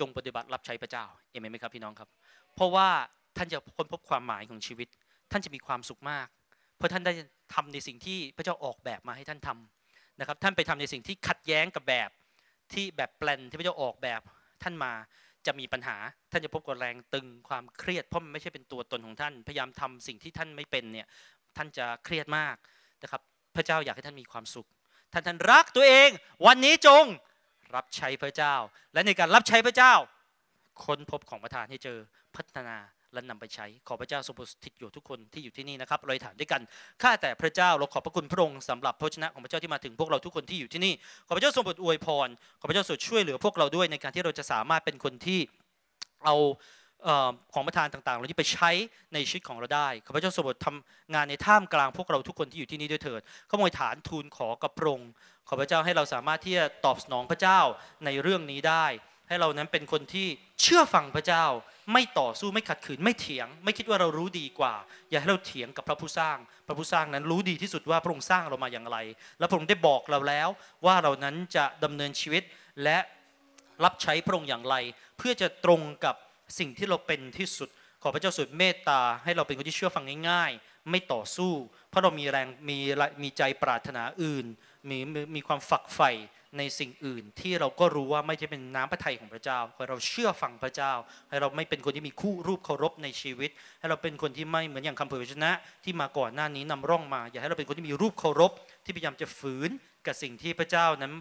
จงปฏิบัติรับใช้พระเจ้าเอเมนไหมครับพี่น้องครับเพราะว่าท่านจะค้นพบความหมายของชีวิตท่านจะมีความสุขมากเพราะท่านได้ทำในสิ่งที่พระเจ้าออกแบบมาให้ท่านทำนะครับท่านไปทำในสิ่งที่ขัดแย้งกับแบบที่แบบแปลนที่พระเจ้าออกแบบท่านมาจะมีปัญหาท่านจะพบกับแรงตึงความเครียดเพราะมันไม่ใช่เป็นตัวตนของท่านพยายามทำสิ่งที่ท่านไม่เป็นเนี่ยท่านจะเครียดมากนะครับพระเจ้าอยากให้ท่านมีความสุขท่านรักตัวเองวันนี้จงรับใช้พระเจ้าและในการรับใช้พระเจ้าค้นพบของประทานให้เจอพัฒนาและนำไปใช้ขอพระเจ้าทรงประสิทธิ์อยู่ทุกคนที่อยู่ที่นี่นะครับเราถามด้วยกันข้าแต่พระเจ้าเราขอบพระคุณพระองค์สำหรับพระวจนะของพระเจ้าที่มาถึงพวกเราทุกคนที่อยู่ที่นี่ขอพระเจ้าทรงโปรดอวยพรขอพระเจ้าทรงช่วยเหลือพวกเราด้วยในการที่เราจะสามารถเป็นคนที่เอาของประทานต่างๆเราที่ไปใช้ในชีวิตของเราได้ขอพระเจ้าทรงโปรดทำงานในท่ามกลางพวกเราทุกคนที่อยู่ที่นี่ด้วยเถิดขอโมยฐานทูลขอกับพระองค์ขอพระเจ้าให้เราสามารถที่จะตอบสนองพระเจ้าในเรื่องนี้ได้ให้เรานั้นเป็นคนที่เชื่อฟังพระเจ้าไม่ต่อสู้ไม่ขัดขืนไม่เถียงไม่คิดว่าเรารู้ดีกว่าอย่าให้เราเถียงกับพระผู้สร้างพระผู้สร้างนั้นรู้ดีที่สุดว่าพระองค์สร้างเรามาอย่างไรและพระองค์ได้บอกเราแล้วว่าเรานั้นจะดำเนินชีวิตและรับใช้พระองค์อย่างไรเพื่อจะตรงกับสิ่งที่เราเป็นที่สุดขอพระเจ้าทรงเมตตาให้เราเป็นคนที่เชื่อฟังง่ายๆไม่ต่อสู้เพราะเรามีแรงมีใจปรารถนาอื่นมีความฝักใฝ่ในสิ่งอื่นที่เราก็รู้ว่าไม่ใช่เป็นน้ำพระทัยของพระเจ้าให้เราเชื่อฟังพระเจ้าให้เราไม่เป็นคนที่มีคู่รูปเคารพในชีวิตให้เราเป็นคนที่ไม่เหมือนอย่างคำเผยพระชนะที่มาก่อนหน้านี้นำร่องมาอย่าให้เราเป็นคนที่มีรูปเคารพที่พยายามจะฝืนกับสิ่งที่พระเจ้านั้น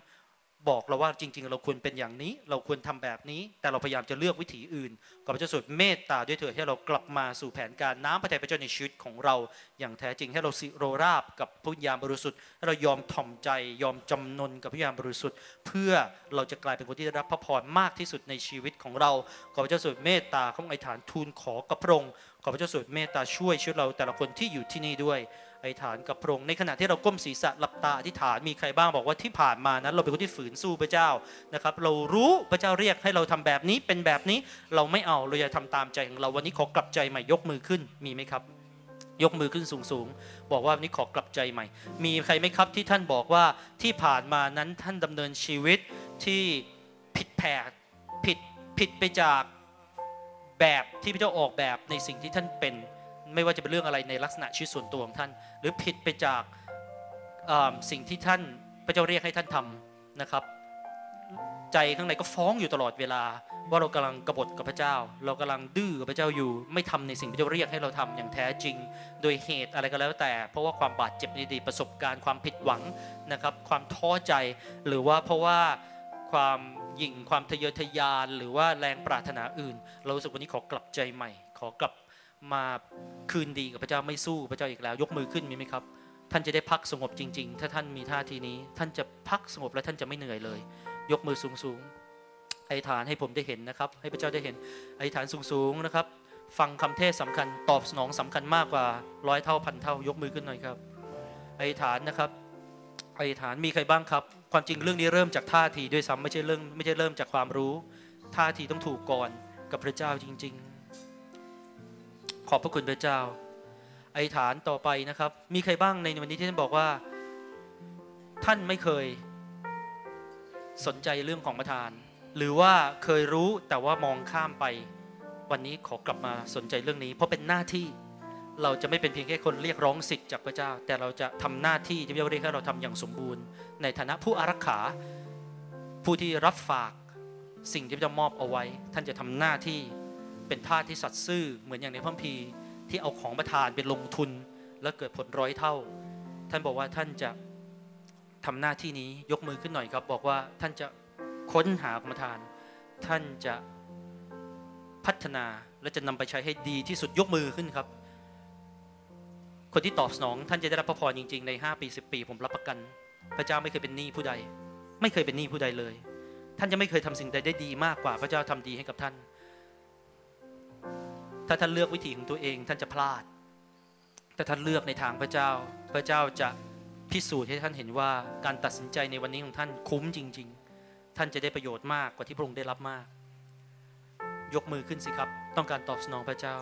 บอกเราว่าจริงๆเราควรเป็นอย่างนี้เราควรทำแบบนี้แต่เราพยายามจะเลือกวิถีอื่นขอพระเจ้าทรงเมตตาด้วยเถิดให้เรากลับมาสู่แผนการน้ำพระทัยพระเจ้าในชีวิตของเราอย่างแท้จริงให้เราสิโรราบกับพระวิญญาณบริสุทธิ์ให้เรายอมถ่อมใจยอมจำนนกับพระวิญญาณบริสุทธิ์เพื่อเราจะกลายเป็นคนที่ได้รับพระพรมากที่สุดในชีวิตของเราขอพระเจ้าทรงเมตตาข้าพเจ้าอธิษฐานทูลขอกับพระองค์ขอพระเจ้าทรงเมตตาช่วยชีวิตเราแต่ละคนที่อยู่ที่นี่ด้วยอธิษฐานกับพระองค์ในขณะที่เราก้มศีรษะหลับตาอธิษฐานมีใครบ้างบอกว่าที่ผ่านมานั้นเราเป็นคนที่ฝืนสู้พระเจ้านะครับเรารู้พระเจ้าเรียกให้เราทำแบบนี้เป็นแบบนี้เราไม่เอาเราจะทำตามใจของเราวันนี้ขอกลับใจใหม่ยกมือขึ้นมีไหมครับยกมือขึ้นสูงๆบอกว่าวันนี้ขอกลับใจใหม่มีใครไหมครับที่ท่านบอกว่าที่ผ่านมานั้นท่านดำเนินชีวิตที่ผิดแผกผิดไปจากแบบที่พระเจ้าออกแบบในสิ่งที่ท่านเป็นไม่ว่าจะเป็นเรื่องอะไรในลักษณะชีวิตส่วนตัวของท่านหรือผิดไปจากสิ่งที่ท่านพระเจ้าเรียกให้ท่านทำนะครับใจข้างในก็ฟ้องอยู่ตลอดเวลาว่าเรากำลังกบฏกับพระเจ้าเรากำลังดื้อกับพระเจ้าอยู่ไม่ทำในสิ่งที่พระเจ้าเรียกให้เราทำอย่างแท้จริงโดยเหตุอะไรก็แล้วแต่เพราะว่าความบาดเจ็บในอดีตประสบการณ์ความผิดหวังนะครับความท้อใจหรือว่าเพราะว่าความยิ่งความทะเยอทะยานหรือว่าแรงปรารถนาอื่นเรารู้สึกวันนี้ขอกลับใจใหม่ขอกลับมาคืนดีกับพระเจ้าไม่สู้พระเจ้าอีกแล้วยกมือขึ้นมีไหมครับท่านจะได้พักสงบจริงๆถ้าท่านมีท่าทีนี้ท่านจะพักสงบและท่านจะไม่เหนื่อยเลยยกมือสูงๆอธิษฐานให้ผมได้เห็นนะครับให้พระเจ้าได้เห็นอธิษฐานสูงๆนะครับฟังคำเทศสำคัญตอบสนองสำคัญมากกว่าร้อยเท่าพันเท่ายกมือขึ้นหน่อยครับอธิษฐานนะครับอธิษฐานมีใครบ้างครับความจริงเรื่องนี้เริ่มจากท่าทีด้วยซ้ำไม่ใช่เริ่มจากความรู้ท่าทีต้องถูกก่อนกับพระเจ้าจริงๆขอบพระคุณพระเจ้าอธิษฐานต่อไปนะครับมีใครบ้างในวันนี้ที่ท่านบอกว่าท่านไม่เคยสนใจเรื่องของประทานหรือว่าเคยรู้แต่ว่ามองข้ามไปวันนี้ขอกลับมาสนใจเรื่องนี้เพราะเป็นหน้าที่เราจะไม่เป็นเพียงแค่คนเรียกร้องสิทธิ์จากพระเจ้าแต่เราจะทำหน้าที่ที่พระเจ้าเรียกให้เราทำอย่างสมบูรณ์ในฐานะผู้อารักขาผู้ที่รับฝากสิ่งที่พระเจ้ามอบเอาไว้ท่านจะทำหน้าที่เป็นทาสที่สัตย์ซื่อเหมือนอย่างในพระคัมภีร์ ที่เอาของมาทานไปลงทุนแล้วเกิดผลร้อยเท่าท่านบอกว่าท่านจะทำหน้าที่นี้ยกมือขึ้นหน่อยครับบอกว่าท่านจะค้นหากรรมฐานท่านจะพัฒนาและจะนำไปใช้ให้ดีที่สุดยกมือขึ้นครับคนที่ตอบสนองท่านจะได้รับพระพรจริงๆใน5ปี10ปีผมรับประกันพระเจ้าไม่เคยเป็นหนี้ผู้ใดไม่เคยเป็นหนี้ผู้ใดเลยท่านจะไม่เคยทำสิ่งใดได้ดีมากกว่าพระเจ้าทำดีให้กับท่านถ้าท่านเลือกวิถีของตัวเองท่านจะพลาดแต่ท่านเลือกในทางพระเจ้าพระเจ้าจะพิสูจน์ให้ท่านเห็นว่าการตัดสินใจในวันนี้ของท่านคุ้มจริงๆท่านจะได้ประโยชน์มากกว่าที่พระองค์ได้รับมากยกมือขึ้นสิครับต้องการตอบสนองพระเจ้า